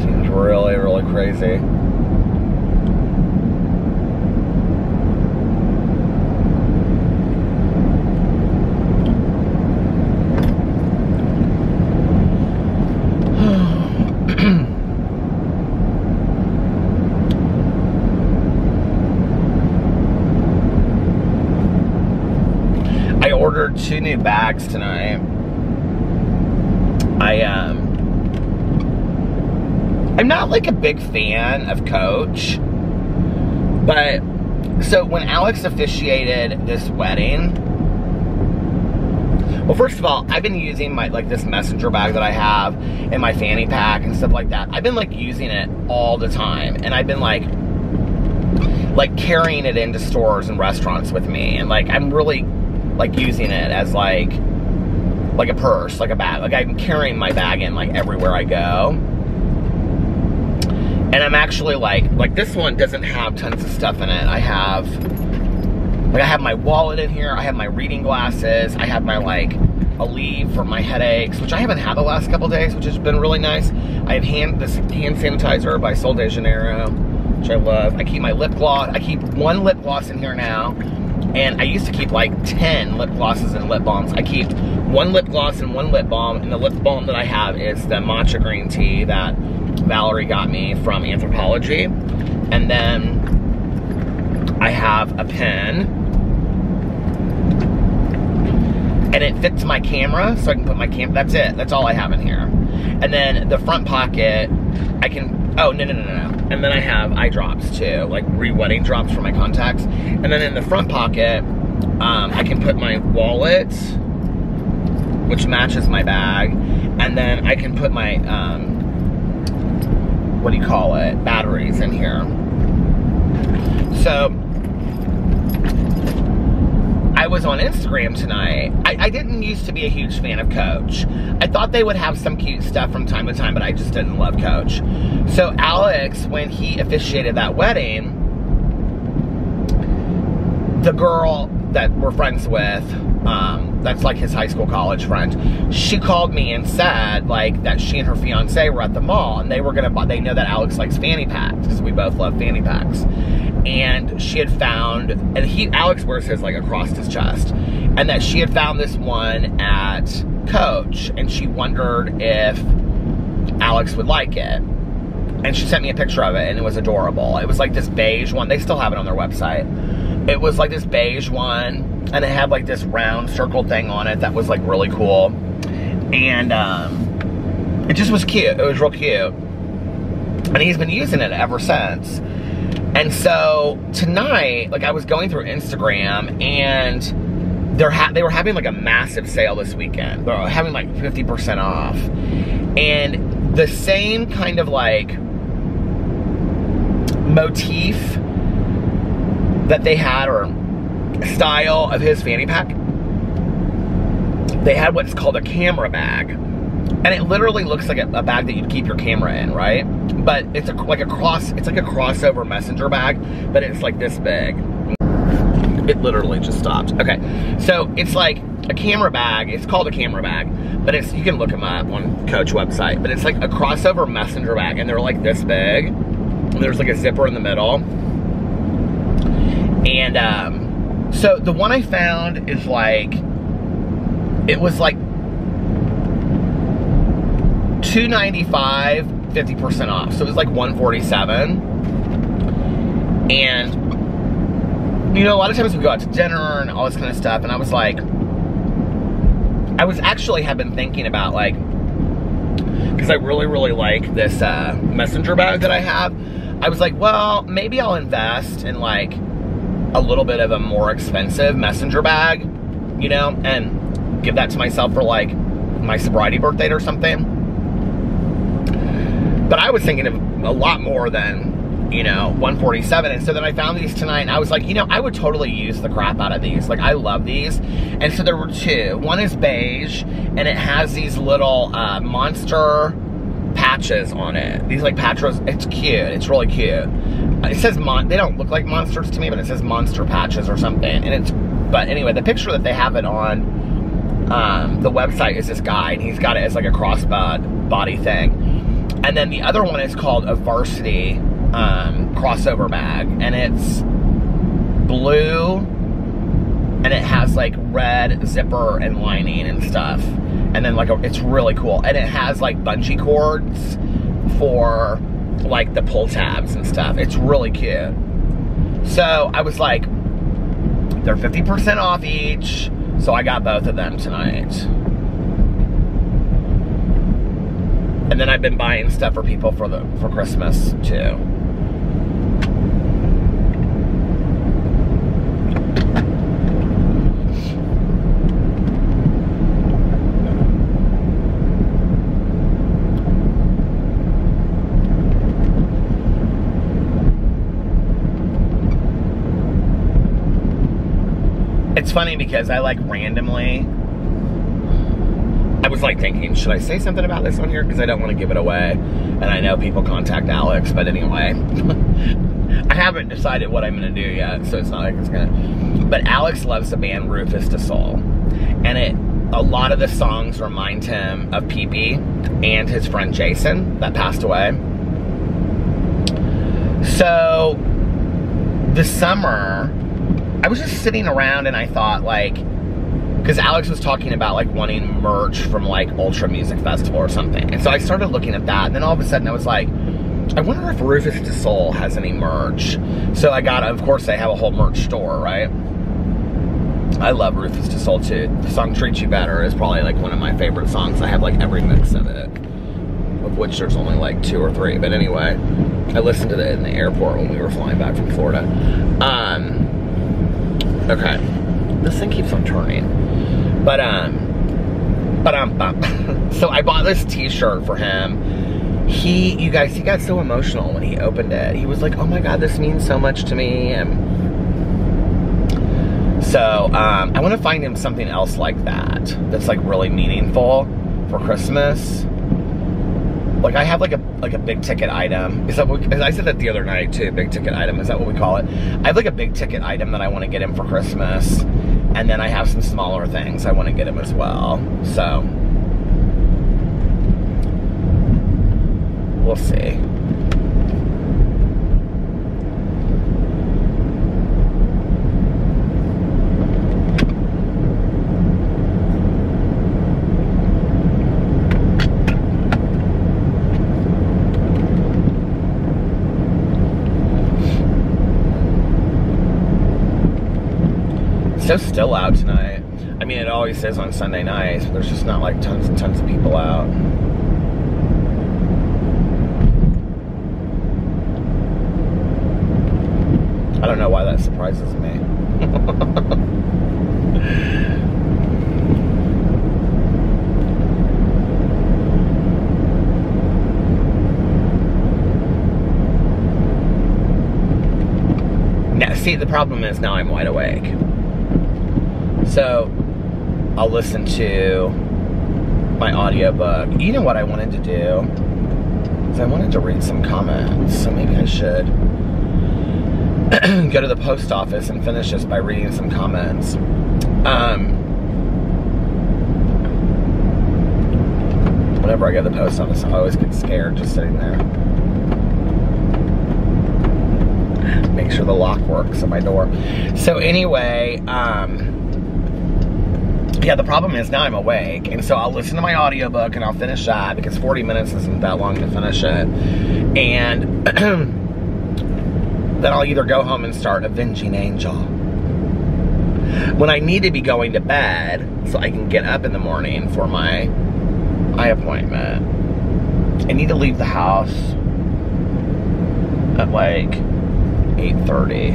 Seems really, really crazy. I ordered two new bags tonight. I um. I'm not like a big fan of Coach, but so when Alex officiated this wedding, well, first of all, I've been using my like this messenger bag that I have in my fanny pack and stuff like that. I've been like using it all the time, and I've been like like carrying it into stores and restaurants with me, and like I'm really like using it as like like a purse, like a bag. Like I'm carrying my bag in like everywhere I go. And I'm actually like, like this one doesn't have tons of stuff in it. I have, like I have my wallet in here. I have my reading glasses. I have my like, Aleve for my headaches, which I haven't had the last couple days, which has been really nice. I have hand, this hand sanitizer by Sol de Janeiro, which I love. I keep my lip gloss. I keep one lip gloss in here now. And I used to keep like ten lip glosses and lip balms. I keep one lip gloss and one lip balm. And the lip balm that I have is the matcha green tea that Valerie got me from Anthropology. And then I have a pen, and it fits my camera, so I can put my cam, that's it, that's all I have in here. And then the front pocket, I can, oh, no, no, no, no, no. And then I have eye drops too, like re-wetting drops for my contacts. And then in the front pocket, um, I can put my wallet, which matches my bag. And then I can put my, um, what do you call it, batteries in here. So I was on Instagram tonight. I, I didn't used to be a huge fan of Coach. I thought they would have some cute stuff from time to time, but I just didn't love Coach. So Alex, when he officiated that wedding, the girl that we're friends with, um, that's like his high school college friend, she called me and said like that she and her fiance were at the mall and they were gonna buy, they know that Alex likes fanny packs because we both love fanny packs. And she had found, and he, Alex wears his like across his chest, and that she had found this one at Coach and she wondered if Alex would like it. And she sent me a picture of it and it was adorable. It was like this beige one. They still have it on their website. It was like this beige one, and it had like this round circle thing on it that was like really cool. And um, it just was cute. It was real cute. And he's been using it ever since. And so tonight, like I was going through Instagram, and they're ha they were having like a massive sale this weekend. They were having like fifty percent off. And the same kind of like motif that they had, or style of his fanny pack, they had what's called a camera bag. And it literally looks like a, a bag that you'd keep your camera in, right? But it's a, like a cross, it's like a crossover messenger bag, but it's like this big. It literally just stopped. Okay, so it's like a camera bag. It's called a camera bag, but it's, you can look them up on Coach website, but it's like a crossover messenger bag, and they're like this big. And there's like a zipper in the middle. And um, so the one I found is like, it was like two ninety-five, fifty percent off. So it was like one forty-seven. And, you know, a lot of times we go out to dinner and all this kind of stuff. And I was like, I was actually have been thinking about like, because I really, really like this uh, messenger bag that I have. I was like, well, maybe I'll invest in like a little bit of a more expensive messenger bag, you know, and give that to myself for like my sobriety birthday or something. But I was thinking of a lot more than, you know, one forty-seven. And so then I found these tonight and I was like, you know, I would totally use the crap out of these. Like I love these. And so there were two. One is beige and it has these little uh, monster patches on it. These like patches. It's cute. It's really cute. It says mon. They don't look like monsters to me, but it says monster patches or something. And it's. But anyway, the picture that they have it on um, the website is this guy, and he's got it as like a crossbody body thing. And then the other one is called a varsity um, crossover bag, and it's blue, and it has like red zipper and lining and stuff. And then like a, it's really cool, and it has like bungee cords for like the pull tabs and stuff. It's really cute. So I was like, they're fifty percent off each. So I got both of them tonight. And then I've been buying stuff for people for the, for Christmas too. It's funny because I like randomly, I was like thinking, should I say something about this on here? Because I don't want to give it away. And I know people contact Alex, but anyway, I haven't decided what I'm going to do yet. So it's not like it's going to, but Alex loves the band Rufus DuSol. And it, a lot of the songs remind him of Pippi and his friend Jason that passed away. So this summer, I was just sitting around and I thought like, because Alex was talking about like wanting merch from like Ultra Music Festival or something. And so I started looking at that, and then all of a sudden I was like, I wonder if Rufus DuSol has any merch. So I got, of course they have a whole merch store, right? I love Rufus DuSol too. The song Treat You Better is probably like one of my favorite songs. I have like every mix of it, of which there's only like two or three. But anyway, I listened to it in the airport when we were flying back from Florida. Um... Okay, this thing keeps on turning, but um, but um, um. So I bought this T-shirt for him. He, you guys, he got so emotional when he opened it. He was like, "Oh my God, this means so much to me." And So um, I want to find him something else like that, that's like really meaningful for Christmas. Like I have like a like a big ticket item. Is that what, I said that the other night too? Big ticket item. Is that what we call it? I have like a big ticket item that I want to get him for Christmas, and then I have some smaller things I want to get him as well. So we'll see. So still out tonight. I mean, it always is on Sunday nights, but there's just not like tons and tons of people out. I don't know why that surprises me. Now, see, the problem is now I'm wide awake. So, I'll listen to my audiobook. You know what I wanted to do? Is I wanted to read some comments, so maybe I should go to the post office and finish this by reading some comments. Um, whenever I go to the post office, I always get scared just sitting there. Make sure the lock works on my door. So anyway, um... yeah, the problem is now I'm awake, and so I'll listen to my audiobook and I'll finish that because forty minutes isn't that long to finish it. And then I'll either go home and start Avenging Angel when I need to be going to bed so I can get up in the morning for my eye appointment. I need to leave the house at like eight thirty.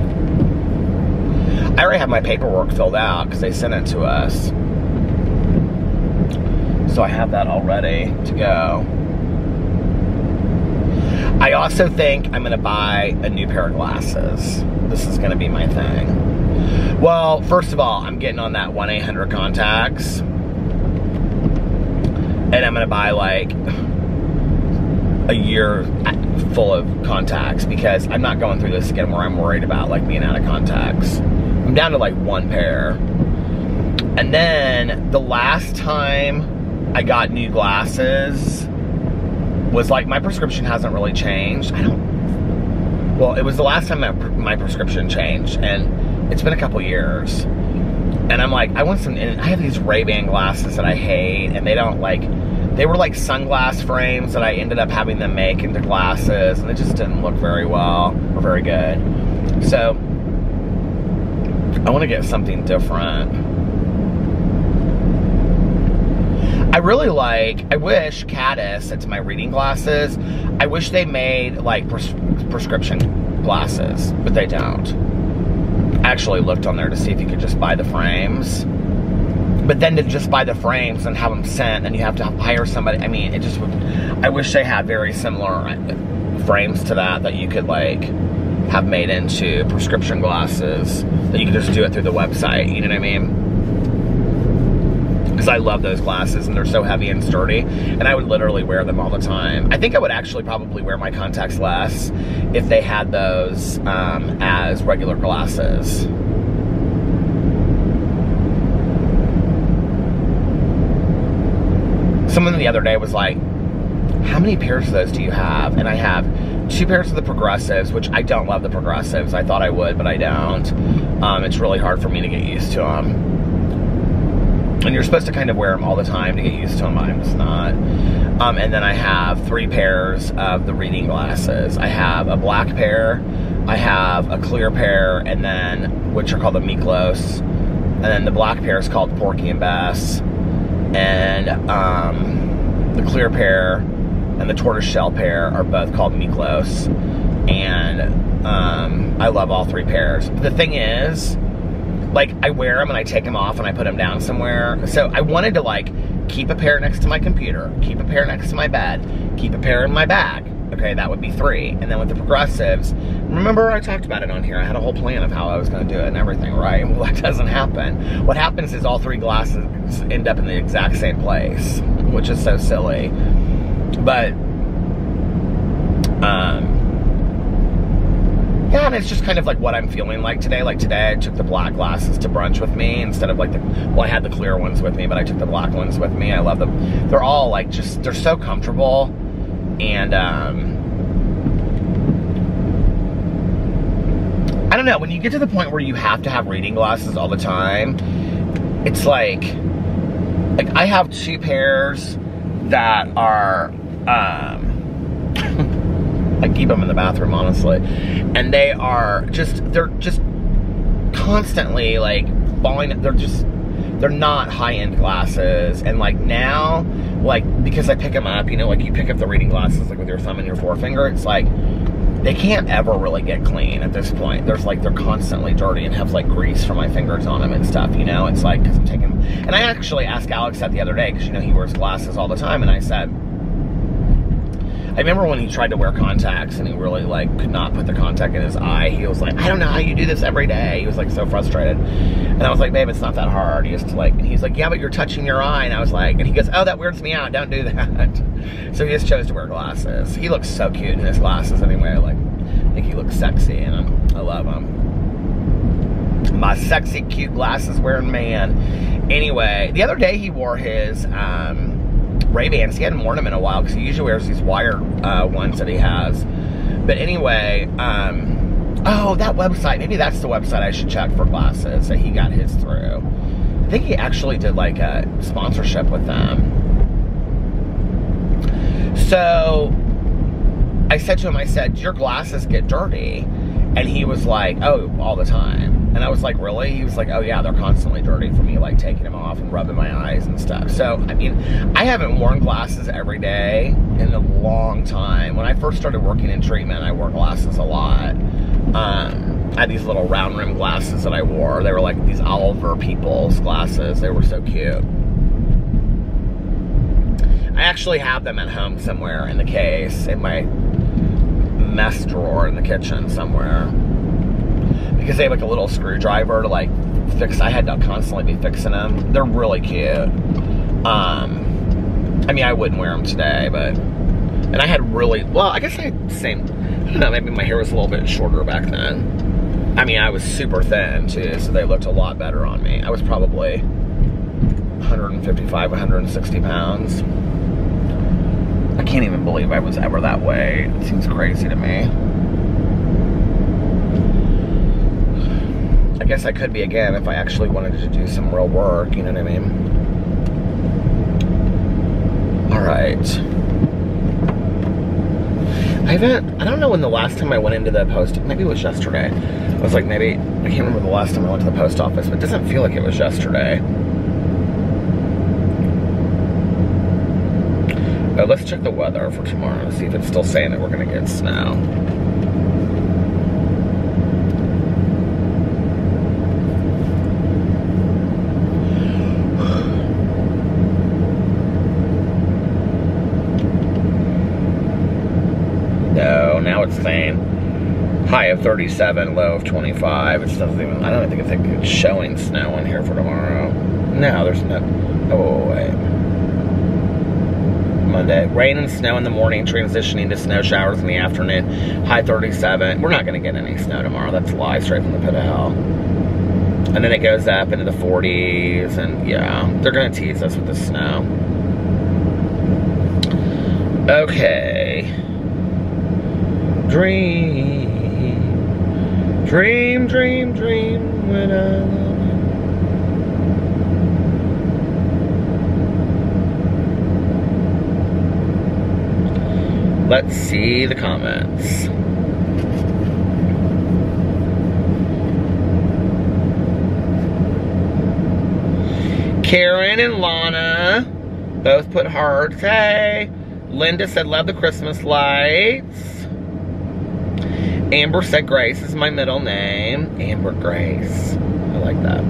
I already have my paperwork filled out because they sent it to us. So I have that all ready to go. I also think I'm going to buy a new pair of glasses. This is going to be my thing. Well, first of all, I'm getting on that one eight hundred contacts. And I'm going to buy like a year full of contacts because I'm not going through this again where I'm worried about like being out of contacts. I'm down to like one pair. And then the last time I got new glasses was like, my prescription hasn't really changed. I don't, well, it was the last time that my prescription changed, and it's been a couple years. And I'm like, I want some, and I have these Ray-Ban glasses that I hate, and they don't like, they were like sunglass frames that I ended up having them make into glasses, and it just didn't look very well or very good. So I want to get something different. I really like, I wish Caddis, it's my reading glasses, I wish they made like pres prescription glasses, but they don't. I actually looked on there to see if you could just buy the frames, but then to just buy the frames and have them sent and you have to hire somebody, I mean, it just would, I wish they had very similar frames to that that you could like have made into prescription glasses, that you could just do it through the website, you know what I mean? Because I love those glasses and they're so heavy and sturdy, and I would literally wear them all the time. I think I would actually probably wear my contacts less if they had those um, as regular glasses. Someone the other day was like, how many pairs of those do you have? And I have two pairs of the progressives, which I don't love the progressives. I thought I would, but I don't. Um, it's really hard for me to get used to them. And you're supposed to kind of wear them all the time to get used to them, but I'm just not. Um, and then I have three pairs of the reading glasses. I have a black pair, I have a clear pair, and then, which are called the Miklos. And then the black pair is called Porky and Bess. And um, the clear pair and the tortoiseshell pair are both called Miklos. And um, I love all three pairs. But the thing is, like, I wear them and I take them off and I put them down somewhere. So I wanted to, like, keep a pair next to my computer, keep a pair next to my bed, keep a pair in my bag, Okay, that would be three. And then with the progressives, remember I talked about it on here. I had a whole plan of how I was going to do it and everything, right? Well, that doesn't happen. What happens is all three glasses end up in the exact same place, which is so silly. But, um... yeah, and it's just kind of like what I'm feeling like today. Like today, I took the black glasses to brunch with me instead of like the, well, I had the clear ones with me, but I took the black ones with me. I love them. They're all like just, they're so comfortable. And, um, I don't know, when you get to the point where you have to have reading glasses all the time, it's like, like I have two pairs that are, um, I keep them in the bathroom, honestly. And they are just, they're just constantly like falling, they're just, they're not high-end glasses. And like now, like, because I pick them up, you know, like you pick up the reading glasses like with your thumb and your forefinger, it's like, they can't ever really get clean at this point. There's like, they're constantly dirty and have like grease from my fingers on them and stuff, you know? It's like, cause I'm taking, and I actually asked Alex that the other day, cause you know, he wears glasses all the time. And I said, I remember when he tried to wear contacts and he really like could not put the contact in his eye. He was like, I don't know how you do this every day. He was like so frustrated. And I was like, babe, it's not that hard. He just like, and he's like, yeah, but you're touching your eye. And I was like, and he goes, oh, that weirds me out. Don't do that. So he just chose to wear glasses. He looks so cute in his glasses anyway. Like, I think he looks sexy and I'm, I love him. My sexy, cute glasses wearing man. Anyway, the other day he wore his, um, Ray-Bans. He hadn't worn them in a while because he usually wears these wired uh, ones that he has. But anyway, um, oh, that website. Maybe that's the website I should check for glasses that he got his through. I think he actually did like a sponsorship with them. So I said to him, I said, your glasses get dirty. And he was like, oh, all the time. And I was like, really? He was like, oh yeah, they're constantly dirty for me, like taking them off and rubbing my eyes and stuff. So, I mean, I haven't worn glasses every day in a long time. When I first started working in treatment, I wore glasses a lot. Um, I had these little round rim glasses that I wore. They were like these Oliver Peoples glasses. They were so cute. I actually have them at home somewhere in the case. It might... mess drawer in the kitchen somewhere because they have like a little screwdriver to like fix. I had to constantly be fixing them. They're really cute. Um, I mean, I wouldn't wear them today, but, and I had really, well, I guess I had the same, I don't know, maybe my hair was a little bit shorter back then. I mean, I was super thin too, so they looked a lot better on me. I was probably one fifty-five, one sixty pounds. I can't even believe I was ever that way. It seems crazy to me. I guess I could be again if I actually wanted to do some real work, you know what I mean? All right. I haven't, I don't know when the last time I went into the post, maybe it was yesterday. I was like, maybe, I can't remember the last time I went to the post office, but it doesn't feel like it was yesterday. So let's check the weather for tomorrow to see if it's still saying that we're going to get snow. No, now it's saying high of thirty-seven, low of twenty-five. It's not even, I don't think it's, like it's showing snow on here for tomorrow. No, there's no, oh wait. Monday. Rain and snow in the morning, transitioning to snow showers in the afternoon. High thirty-seven. We're not going to get any snow tomorrow. That's live straight from the pit of hell. And then it goes up into the forties, and yeah, they're going to tease us with the snow. Okay. Dream. Dream, dream, dream. When I... Let's see the comments. Karen and Lana both put hearts. Hey. Linda said, love the Christmas lights. Amber said, Grace is my middle name. Amber Grace. I like that.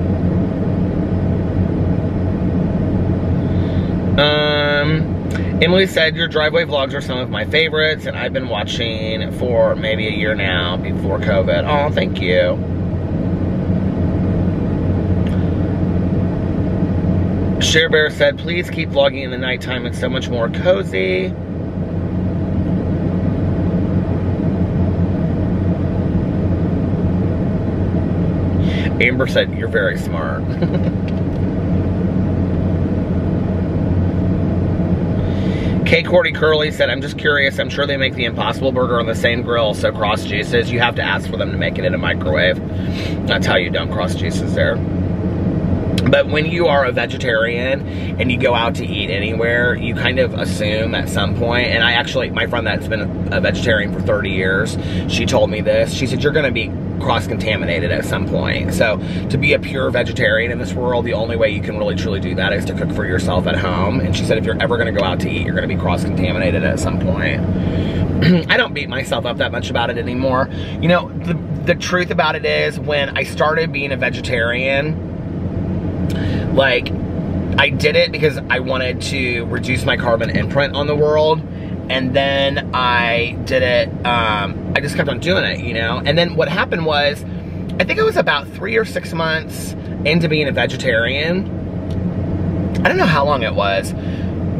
Um... Emily said your driveway vlogs are some of my favorites, and I've been watching for maybe a year now before COVID. Oh, thank you. Share Bear said, please keep vlogging in the nighttime. It's so much more cozy. Amber said, you're very smart. K. Cordy Curley said, I'm just curious. I'm sure they make the Impossible Burger on the same grill, so cross juices. You have to ask for them to make it in a microwave. That's how you dump cross juices there. But when you are a vegetarian and you go out to eat anywhere, you kind of assume at some point, and I actually, my friend that's been a vegetarian for thirty years, she told me this. She said, you're going to be cross-contaminated at some point. So to be a pure vegetarian in this world, the only way you can really truly do that is to cook for yourself at home. And she said, if you're ever going to go out to eat, you're going to be cross-contaminated at some point. I don't beat myself up that much about it anymore. You know, the, the truth about it is, when I started being a vegetarian, like, I did it because I wanted to reduce my carbon imprint on the world, and then I did it, um, I just kept on doing it, you know, and then what happened was, I think it was about three or six months into being a vegetarian, I don't know how long it was,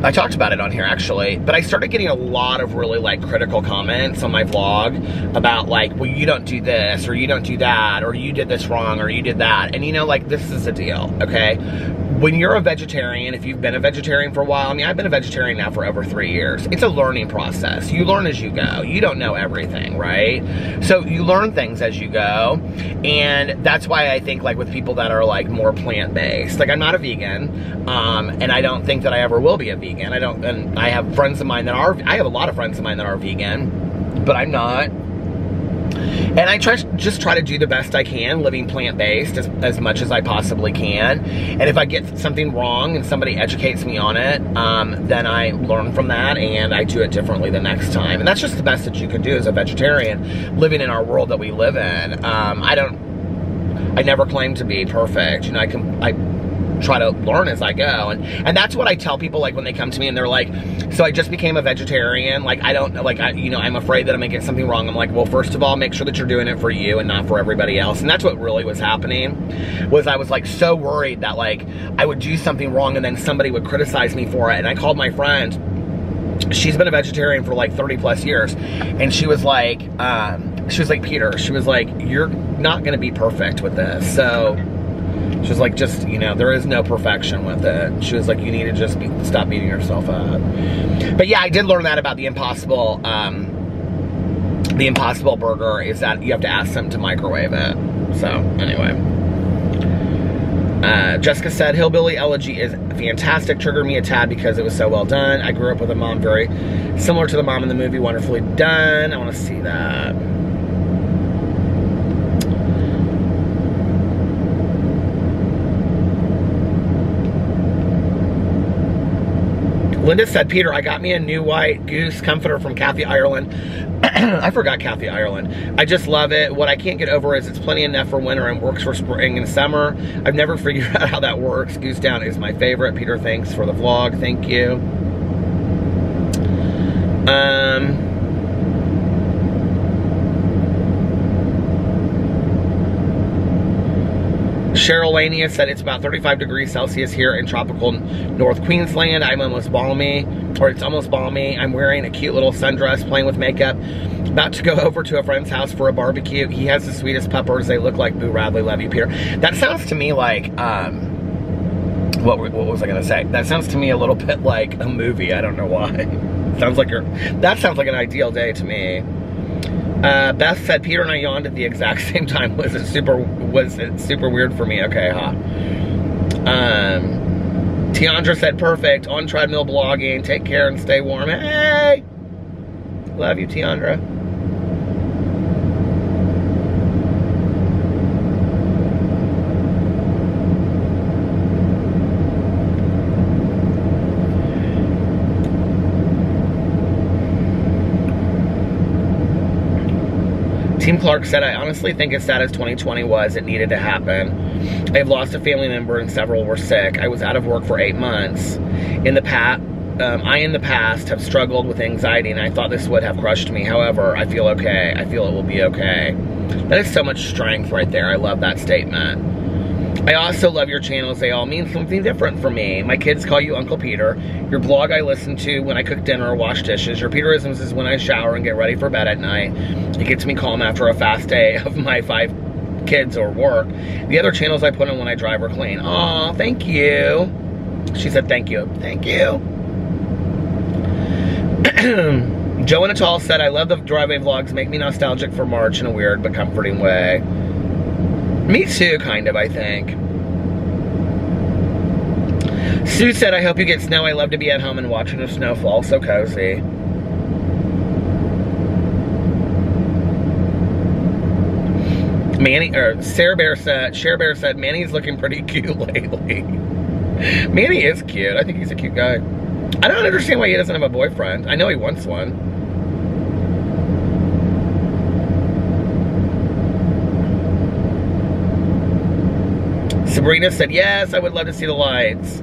I talked about it on here actually, but I started getting a lot of really like critical comments on my vlog about like, well, you don't do this, or you don't do that, or you did this wrong, or you did that. And you know, like, this is the deal, okay? When you're a vegetarian, if you've been a vegetarian for a while, I mean, I've been a vegetarian now for over three years. It's a learning process. You learn as you go. You don't know everything, right? So you learn things as you go. And that's why I think like with people that are like more plant-based, like I'm not a vegan, um, and I don't think that I ever will be a vegan. I don't, and I have friends of mine that are, I have a lot of friends of mine that are vegan, but I'm not. And I try, just try to do the best I can, living plant-based as, as much as I possibly can. And if I get something wrong and somebody educates me on it, um, then I learn from that and I do it differently the next time. And that's just the best that you can do as a vegetarian, living in our world that we live in. Um, I don't, I never claim to be perfect. You know, I can, I try to learn as I go, and and that's what I tell people, like when they come to me and they're like, so I just became a vegetarian, like I don't, like I, you know, I'm afraid that I'm gonna get something wrong. I'm like, well, first of all, make sure that you're doing it for you and not for everybody else. And that's what really was happening, was I was like so worried that like I would do something wrong and then somebody would criticize me for it. And I called my friend, she's been a vegetarian for like thirty plus years, and she was like, um, she was like, Peter, she was like, you're not gonna be perfect with this, so she was like, just, you know, there is no perfection with it. She was like, you need to just be, stop beating yourself up. But yeah, I did learn that about the Impossible, um, the Impossible Burger, is that you have to ask them to microwave it. So anyway. Uh, Jessica said, Hillbilly Elegy is fantastic. Triggered me a tad because it was so well done. I grew up with a mom very similar to the mom in the movie. Wonderfully done. I want to see that. Linda said, Peter, I got me a new white goose comforter from Kathy Ireland. I forgot Kathy Ireland. I just love it. What I can't get over is it's plenty enough for winter and works for spring and summer. I've never figured out how that works. Goose down is my favorite. Peter, thanks for the vlog. Thank you. Um... Cheryl Lania said, it's about thirty-five degrees Celsius here in tropical North Queensland. I'm almost balmy, or it's almost balmy. I'm wearing a cute little sundress, playing with makeup. About to go over to a friend's house for a barbecue. He has the sweetest peppers. They look like Boo Radley. Love you, Peter. That sounds to me like, um, what, what was I going to say? That sounds to me a little bit like a movie. I don't know why. Sounds like your, that sounds like an ideal day to me. Uh, Beth said, Peter and I yawned at the exact same time. Was it super, was it super weird for me? Okay, huh? Um, Tiandra said, perfect. On treadmill blogging. Take care and stay warm. Hey! Love you, Tiandra. Team Clark said, I honestly think as sad as twenty twenty was, it needed to happen. I've lost a family member and several were sick. I was out of work for eight months. In the past, Um, I, in the past, have struggled with anxiety, and I thought this would have crushed me. However, I feel okay. I feel it will be okay. That is so much strength right there. I love that statement. I also love your channels. They all mean something different for me. My kids call you Uncle Peter. Your blog I listen to when I cook dinner or wash dishes. Your Peterisms is when I shower and get ready for bed at night. It gets me calm after a fast day of my five kids or work. The other channels I put on when I drive or clean. Aw, thank you. She said thank you. Thank you. Joe and Atal said, I love the driveway vlogs, make me nostalgic for March in a weird but comforting way. Me too, kind of, I think. Sue said, I hope you get snow. I love to be at home and watching the snow fall. So cozy. Manny, or Sarah Bear said, Cher Bear said, Manny's looking pretty cute lately. Manny is cute. I think he's a cute guy. I don't understand why he doesn't have a boyfriend. I know he wants one. Sabrina said, yes, I would love to see the lights.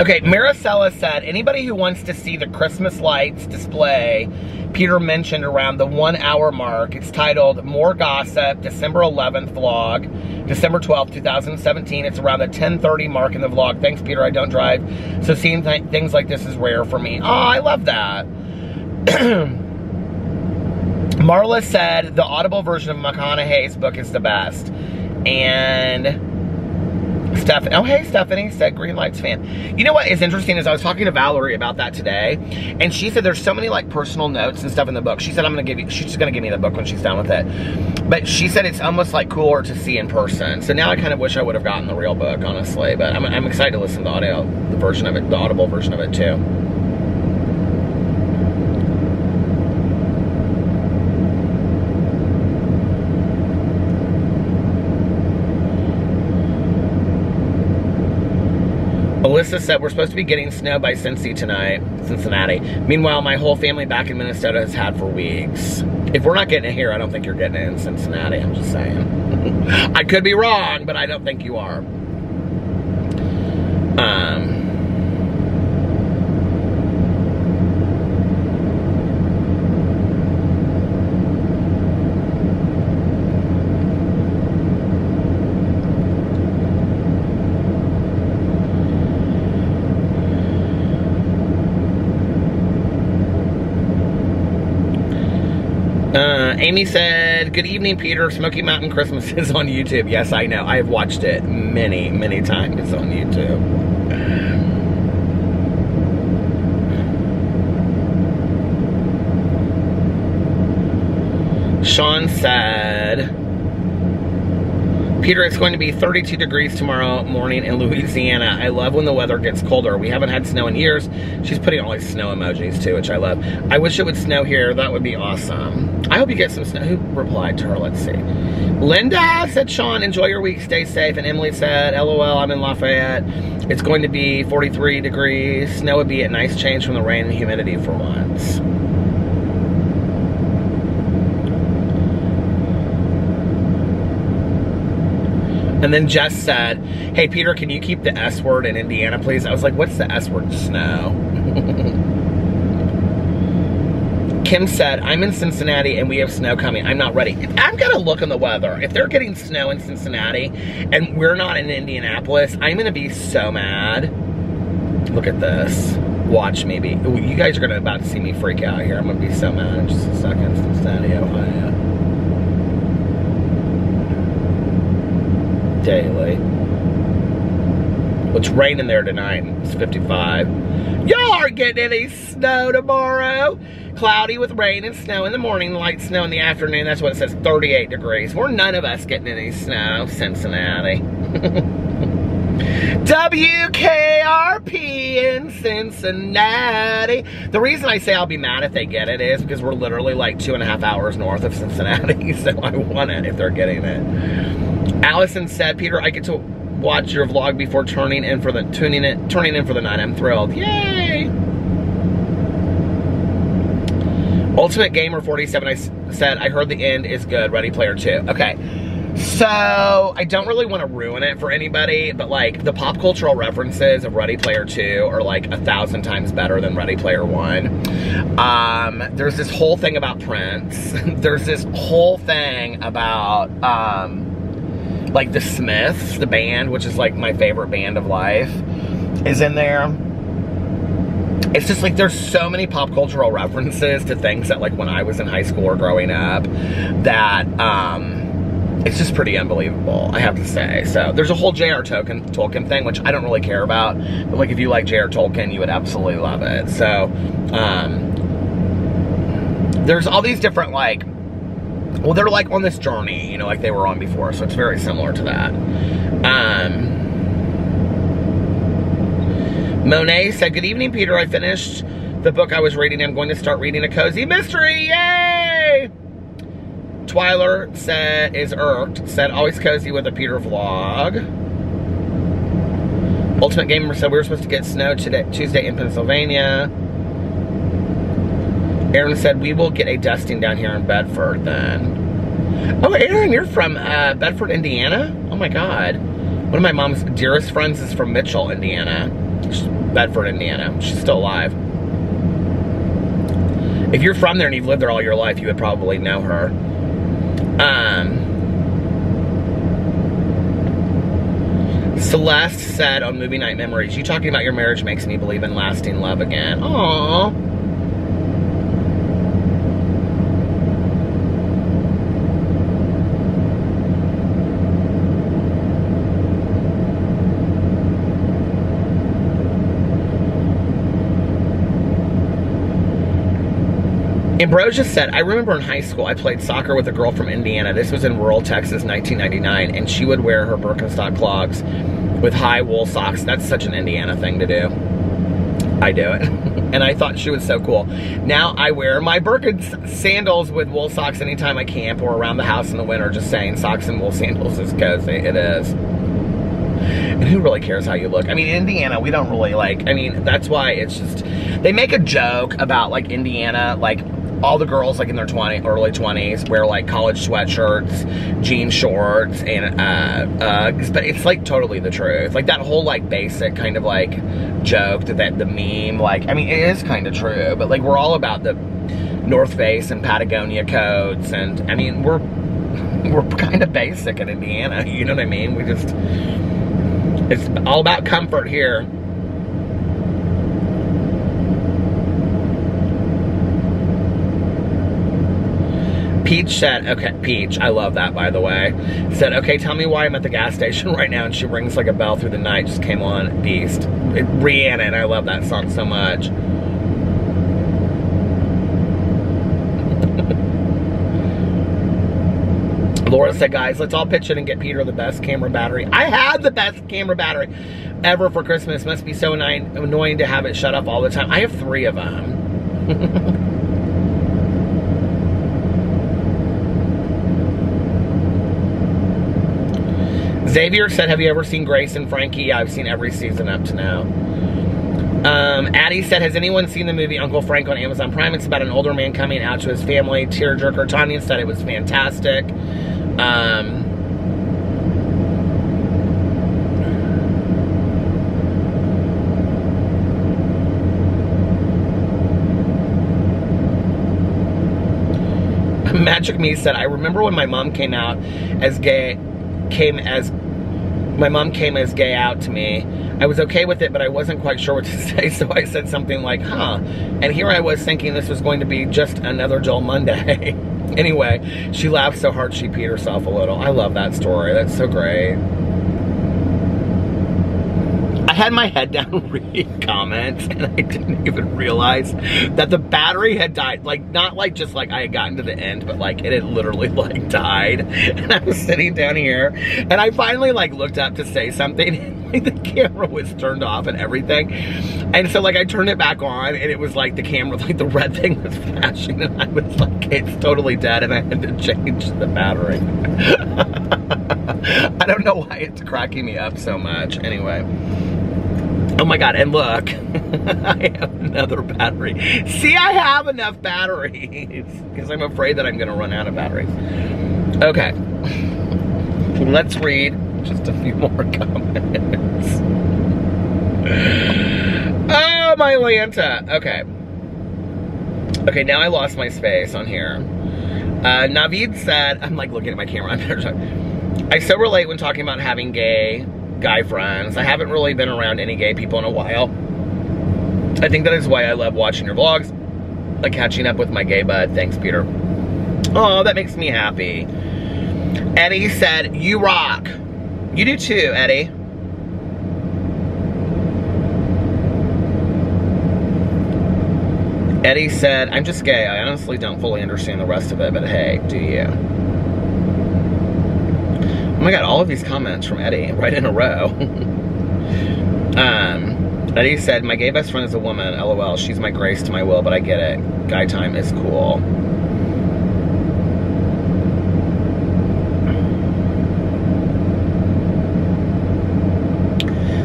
Okay, Maricela said, anybody who wants to see the Christmas lights display Peter mentioned around the one hour mark, it's titled More Gossip, December eleventh vlog, December twelfth, two thousand seventeen. It's around the ten thirty mark in the vlog. Thanks, Peter. I don't drive, so seeing th things like this is rare for me. Oh, I love that. Marla said, the Audible version of McConaughey's book is the best. And... Stephanie, oh hey Stephanie, said Green Lights fan. You know what is interesting is I was talking to Valerie about that today, and she said there's so many like personal notes and stuff in the book. She said I'm gonna give you, she's gonna give me the book when she's done with it. But she said it's almost like cooler to see in person. So now I kind of wish I would have gotten the real book, honestly. But I'm, I'm excited to listen to the audio, the version of it, the Audible version of it too. Alyssa said, we're supposed to be getting snow by Cincy tonight, Cincinnati. Meanwhile, my whole family back in Minnesota has had for weeks. If we're not getting it here, I don't think you're getting it in Cincinnati, I'm just saying. I could be wrong, but I don't think you are. Um... Uh, Amy said, good evening, Peter. Smoky Mountain Christmas is on YouTube. Yes, I know. I have watched it many, many times. It's on YouTube. Sean said, Peter, it's going to be thirty-two degrees tomorrow morning in Louisiana. I love when the weather gets colder. We haven't had snow in years. She's putting all these snow emojis too, which I love. I wish it would snow here. That would be awesome. I hope you get some snow. Who replied to her? Let's see. Linda said, Sean, enjoy your week. Stay safe. And Emily said, LOL, I'm in Lafayette. It's going to be forty-three degrees. Snow would be a nice change from the rain and humidity for once. And then Jess said, hey, Peter, can you keep the S word in Indiana, please? I was like, what's the S word? Snow. Kim said, I'm in Cincinnati and we have snow coming. I'm not ready. I've got to look on the weather. If they're getting snow in Cincinnati and we're not in Indianapolis, I'm going to be so mad. Look at this. Watch me be. Ooh, you guys are gonna about to see me freak out here. I'm going to be so mad in just a second. Cincinnati, Ohio. Daily. It's raining there tonight. It's fifty-five. Y'all aren't getting any snow tomorrow. Cloudy with rain and snow in the morning, light snow in the afternoon. That's what it says, thirty-eight degrees. We're none of us getting any snow, Cincinnati. W K R P in Cincinnati. The reason I say I'll be mad if they get it is because we're literally like two and a half hours north of Cincinnati, so I want it if they're getting it. Allison said, Peter, I get to watch your vlog before turning in for the tuning in, turning in for the night. I'm thrilled. Yay! Ultimate Gamer forty-seven I said, I heard the end is good. Ready Player Two. Okay. So, I don't really want to ruin it for anybody, but like the pop cultural references of Ready Player Two are like a thousand times better than Ready Player One. Um, there's this whole thing about Prince. There's this whole thing about um, like the Smiths, the band, which is like my favorite band of life, is in there. It's just like there's so many pop cultural references to things that like when I was in high school or growing up that um, it's just pretty unbelievable, I have to say. So there's a whole J R Tolkien, Tolkien thing, which I don't really care about. But like if you like J R Tolkien, you would absolutely love it. So um, there's all these different like, well, they're like on this journey, you know, like they were on before. So it's very similar to that. Um, Monet said, good evening, Peter. I finished the book I was reading. I'm going to start reading A Cozy Mystery. Yay! Twyler said, is irked, said, always cozy with a Peter vlog. Ultimate Gamer said, we were supposed to get snow today, Tuesday in Pennsylvania. Aaron said, we will get a dusting down here in Bedford then. Oh, Aaron, you're from uh, Bedford, Indiana? Oh, my God. One of my mom's dearest friends is from Mitchell, Indiana. She's Bedford, Indiana. She's still alive. If you're from there and you've lived there all your life, you would probably know her. Um, Celeste said on Movie Night Memories, you talking about your marriage makes me believe in lasting love again. Aww. Ambrosia said, I remember in high school, I played soccer with a girl from Indiana. This was in rural Texas, nineteen ninety-nine, and she would wear her Birkenstock clogs with high wool socks. That's such an Indiana thing to do. I do it. And I thought she was so cool. Now I wear my Birkenstock sandals with wool socks anytime I camp or around the house in the winter. Just saying, socks and wool sandals is cozy. It is. And who really cares how you look? I mean, in Indiana, we don't really like, I mean, that's why it's just, they make a joke about like Indiana, like, all the girls, like, in their twenties, early twenties, wear, like, college sweatshirts, jean shorts, and uh, uh, but it's, like, totally the truth. Like, that whole, like, basic kind of, like, joke, that, that the meme, like, I mean, it is kind of true, but, like, we're all about the North Face and Patagonia coats, and, I mean, we're, we're kind of basic in Indiana, you know what I mean? We just, it's all about comfort here. Peach said, okay, Peach, I love that, by the way, said, okay, tell me why I'm at the gas station right now, and she rings like a bell through the night, just came on, beast. It, Rihanna, and I love that song so much. Laura said, guys, let's all pitch in and get Peter the best camera battery. I had the best camera battery ever for Christmas. Must be so annoying, annoying to have it shut off all the time. I have three of them. Xavier said, have you ever seen Grace and Frankie? Yeah, I've seen every season up to now. Um, Addie said, has anyone seen the movie Uncle Frank on Amazon Prime? It's about an older man coming out to his family. Tearjerker Tanya said it was fantastic. Um, Magic Me said, I remember when my mom came out as gay, came as My mom came as gay out to me. I was okay with it, but I wasn't quite sure what to say, so I said something like, huh. And here I was thinking this was going to be just another Joel Monday. Anyway, she laughed so hard she peed herself a little. I love that story. That's so great. I had my head down reading comments, and I didn't even realize that the battery had died. Like, not like just like I had gotten to the end, but like it had literally like died. And I was sitting down here, and I finally like looked up to say something, and the camera was turned off and everything. And so like I turned it back on, and it was like the camera, like the red thing was flashing, and I was like, it's totally dead, and I had to change the battery. I don't know why it's cracking me up so much. Anyway. Oh my God, and look, I have another battery. See, I have enough batteries because I'm afraid that I'm gonna run out of batteries. Okay, let's read just a few more comments. Oh, my Lanta, okay. Okay, now I lost my space on here. Uh, Navid said, I'm like looking at my camera. I so relate when talking about having gay guy friends. I haven't really been around any gay people in a while. I think that is why I love watching your vlogs, like catching up with my gay bud. Thanks, Peter. Oh, that makes me happy. Eddie said, you rock. You do too, Eddie. Eddie said, I'm just gay. I honestly don't fully understand the rest of it, but hey, do you? Oh my God, all of these comments from Eddie, right in a row. um, Eddie said, my gay best friend is a woman, lol. She's my grace to my will, but I get it. Guy time is cool.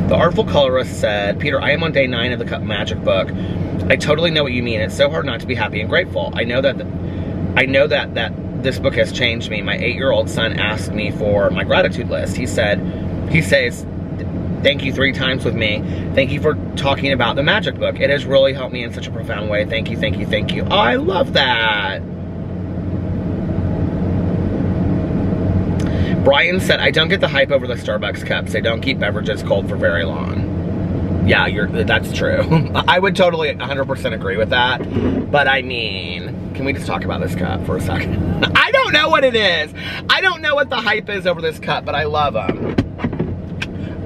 The Artful Colorist said, Peter, I am on day nine of the magic book. I totally know what you mean. It's so hard not to be happy and grateful. I know that, th I know that, that this book has changed me. My eight-year-old son asked me for my gratitude list. He said, he says, thank you three times with me. Thank you for talking about the magic book. It has really helped me in such a profound way. Thank you, thank you, thank you. Oh, I love that. Brian said, I don't get the hype over the Starbucks cups. They don't keep beverages cold for very long. Yeah, you're, that's true. I would totally one hundred percent agree with that. But I mean, can we just talk about this cup for a second? I don't know what it is. I don't know what the hype is over this cup, but I love them.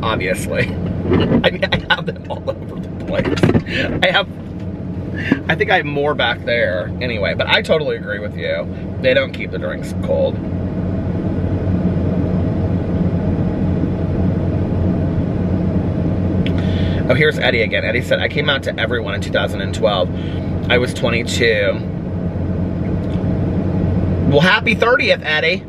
Obviously. I mean, I have them all over the place. I have, I think I have more back there. Anyway, but I totally agree with you. They don't keep the drinks cold. Oh, here's Eddie again. Eddie said, I came out to everyone in two thousand twelve. I was twenty-two. Well, happy thirtieth, Eddie.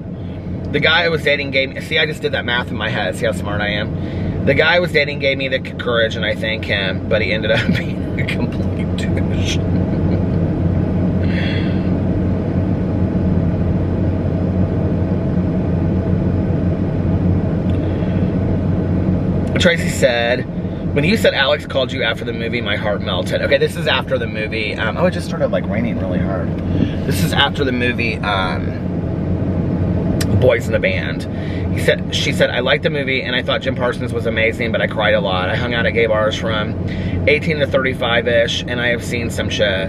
The guy I was dating gave me... See, I just did that math in my head. See how smart I am? The guy I was dating gave me the courage, and I thank him, but he ended up being a complete douche. Tracy said... When you said Alex called you after the movie, my heart melted. Okay, this is after the movie. Um, oh, it just started like raining really hard. This is after the movie, um, Boys in the Band. He said, she said, I liked the movie and I thought Jim Parsons was amazing, but I cried a lot. I hung out at gay bars from eighteen to thirty-five-ish, and I have seen some shit.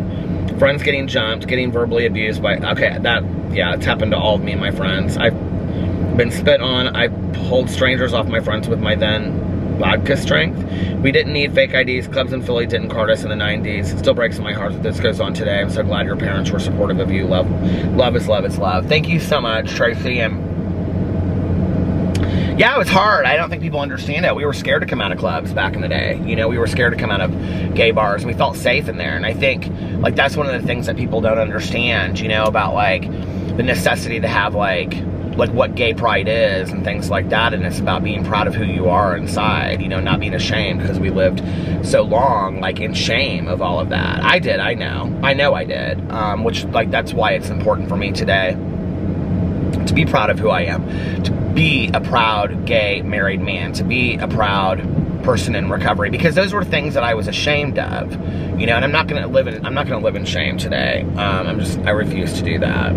Friends getting jumped, getting verbally abused by, okay, that, yeah, it's happened to all of me and my friends. I've been spit on. I pulled strangers off my friends with my then vodka strength. We didn't need fake I Ds. Clubs in Philly didn't card us in the nineties. It still breaks my heart that this goes on today. I'm so glad your parents were supportive of you. Love, love is love is love. Thank you so much, Tracy. And yeah, it was hard. I don't think people understand it. We were scared to come out of clubs back in the day. You know, we were scared to come out of gay bars, and we felt safe in there. And I think, like, that's one of the things that people don't understand, you know, about, like, the necessity to have, like, like what gay pride is and things like that. And it's about being proud of who you are inside, you know, not being ashamed, because we lived so long, like, in shame of all of that. I did, I know. I know I did. Um, which, like, that's why it's important for me today to be proud of who I am, to be a proud gay married man, to be a proud person in recovery, because those were things that I was ashamed of, you know, and I'm not going to live in, I'm not going to live in shame today. Um, I'm just, I refuse to do that.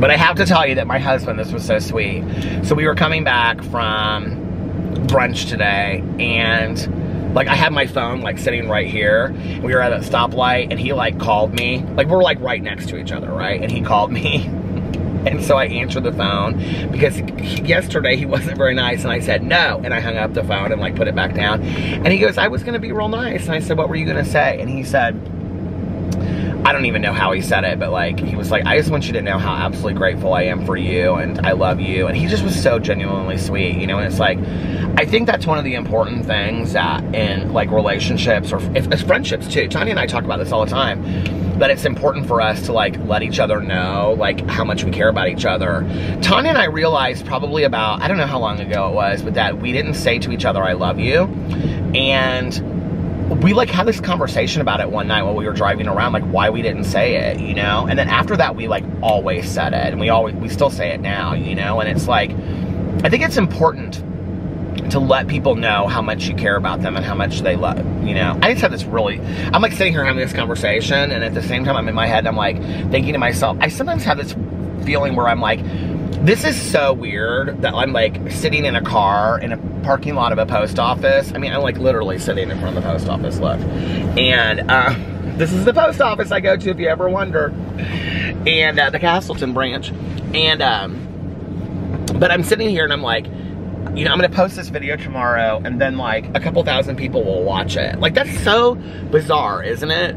But I have to tell you that my husband, this was so sweet. So we were coming back from brunch today, and, like, I had my phone, like, sitting right here. We were at a stoplight, and he, like, called me. Like, we're, like, right next to each other, right? And he called me. And so I answered the phone, because he, yesterday he wasn't very nice, and I said no. And I hung up the phone and, like, put it back down. And he goes, I was going to be real nice. And I said, what were you going to say? And he said... I don't even know how he said it, but, like, he was like, I just want you to know how absolutely grateful I am for you, and I love you. And he just was so genuinely sweet, you know. And it's like, I think that's one of the important things that in, like, relationships, or if, as friendships too. Tanya and I talk about this all the time. but it's important for us to like let each other know like how much we care about each other. Tanya and I realized probably about, I don't know how long ago it was, but that we didn't say to each other, I love you. And we like had this conversation about it one night while we were driving around, like why we didn't say it, you know? And then after that, we like always said it, and we always, we still say it now, you know? And it's like, I think it's important to let people know how much you care about them and how much they love, you know? I just have this really, I'm like sitting here having this conversation, and at the same time I'm in my head and I'm like thinking to myself, I sometimes have this feeling where I'm like, this is so weird that I'm like sitting in a car in a parking lot of a post office. I mean, I'm like literally sitting in front of the post office, look. And uh, this is the post office I go to if you ever wonder. And uh, the Castleton branch. And, um, but I'm sitting here and I'm like, you know, I'm gonna post this video tomorrow and then like a couple thousand people will watch it. Like that's so bizarre, isn't it?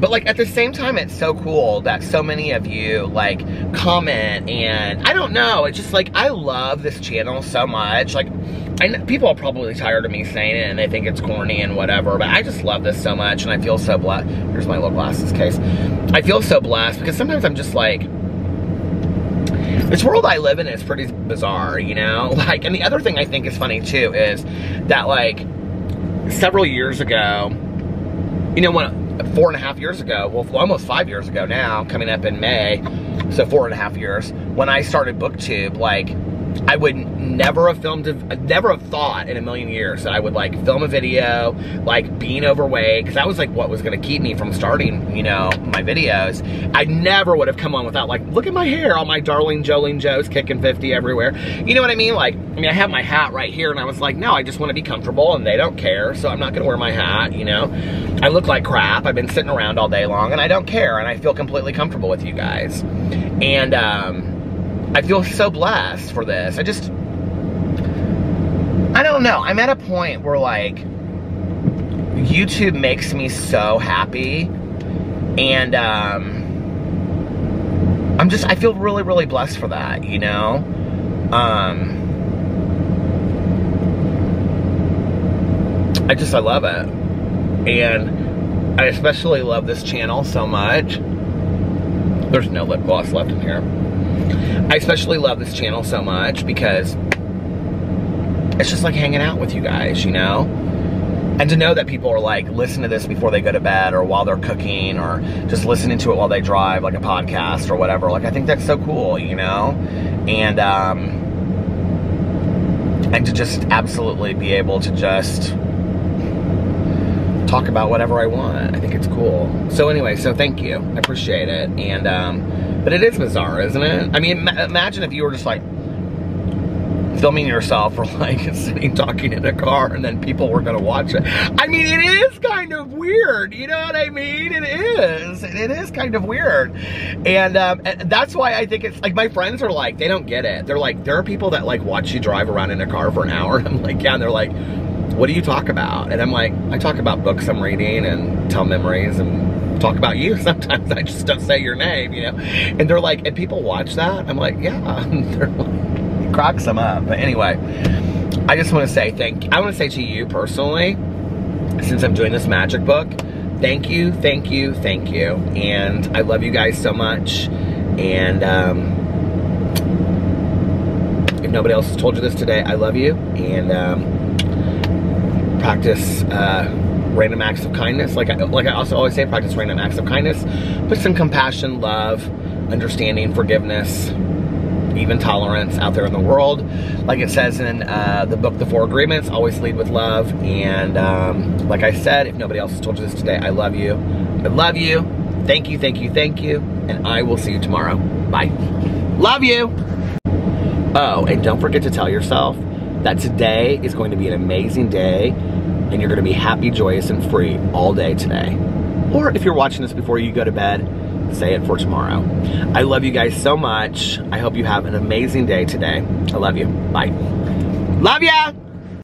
But like at the same time, it's so cool that so many of you like comment, and I don't know, it's just like, I love this channel so much. Like I know people are probably tired of me saying it and they think it's corny and whatever, but I just love this so much, and I feel so blessed. Here's my little glasses case. I feel so blessed because sometimes I'm just like, this world I live in is pretty bizarre, you know? Like, and the other thing I think is funny too is that like several years ago, you know, when four and a half years ago, well, almost five years ago now, coming up in May, so four and a half years, when I started BookTube, like, I would never have filmed, never have thought in a million years that I would like film a video, like being overweight, because that was like what was gonna keep me from starting, you know, my videos. I never would have come on without like, look at my hair, all my darling Jolene Joes kicking fifty everywhere. You know what I mean? Like, I mean, I have my hat right here, and I was like, no, I just wanna be comfortable and they don't care, so I'm not gonna wear my hat, you know? I look like crap, I've been sitting around all day long and I don't care, and I feel completely comfortable with you guys. And, um, I feel so blessed for this. I just, I don't know. I'm at a point where like, YouTube makes me so happy. And um, I'm just, I feel really, really blessed for that, you know? Um, I just, I love it. And I especially love this channel so much. There's no lip gloss left in here. I especially love this channel so much because it's just like hanging out with you guys, you know? And to know that people are like, listen to this before they go to bed or while they're cooking or just listening to it while they drive, like a podcast or whatever. Like, I think that's so cool, you know? And, um, and to just absolutely be able to just talk about whatever I want. I think it's cool. So anyway, so thank you. I appreciate it. And, um, but it is bizarre, isn't it? I mean, imagine if you were just like filming yourself or like sitting talking in a car and then people were gonna watch it. I mean, it is kind of weird, you know what I mean? It is, it is kind of weird. And, um, and that's why I think it's like, my friends are like, they don't get it. They're like, there are people that like watch you drive around in a car for an hour. And I'm like, yeah, and they're like, what do you talk about? And I'm like, I talk about books I'm reading and tell memories and talk about you. Sometimes I just don't say your name, you know? And they're like, and people watch that? I'm like, yeah. They're like, it cracks them up. But anyway, I just want to say thank you. I want to say to you personally, since I'm doing this magic book, thank you, thank you, thank you. And I love you guys so much. And um, if nobody else has told you this today, I love you. And um, practice uh, random acts of kindness, like I, like I also always say, practice random acts of kindness, put some compassion, love, understanding, forgiveness, even tolerance out there in the world. Like it says in uh, the book, The Four Agreements, always lead with love. And um, like I said, if nobody else has told you this today, I love you. I love you. Thank you, thank you, thank you. And I will see you tomorrow. Bye. Love you. Oh, and don't forget to tell yourself that today is going to be an amazing day, and you're gonna be happy, joyous, and free all day today. Or if you're watching this before you go to bed, say it for tomorrow. I love you guys so much. I hope you have an amazing day today. I love you. Bye. Love ya!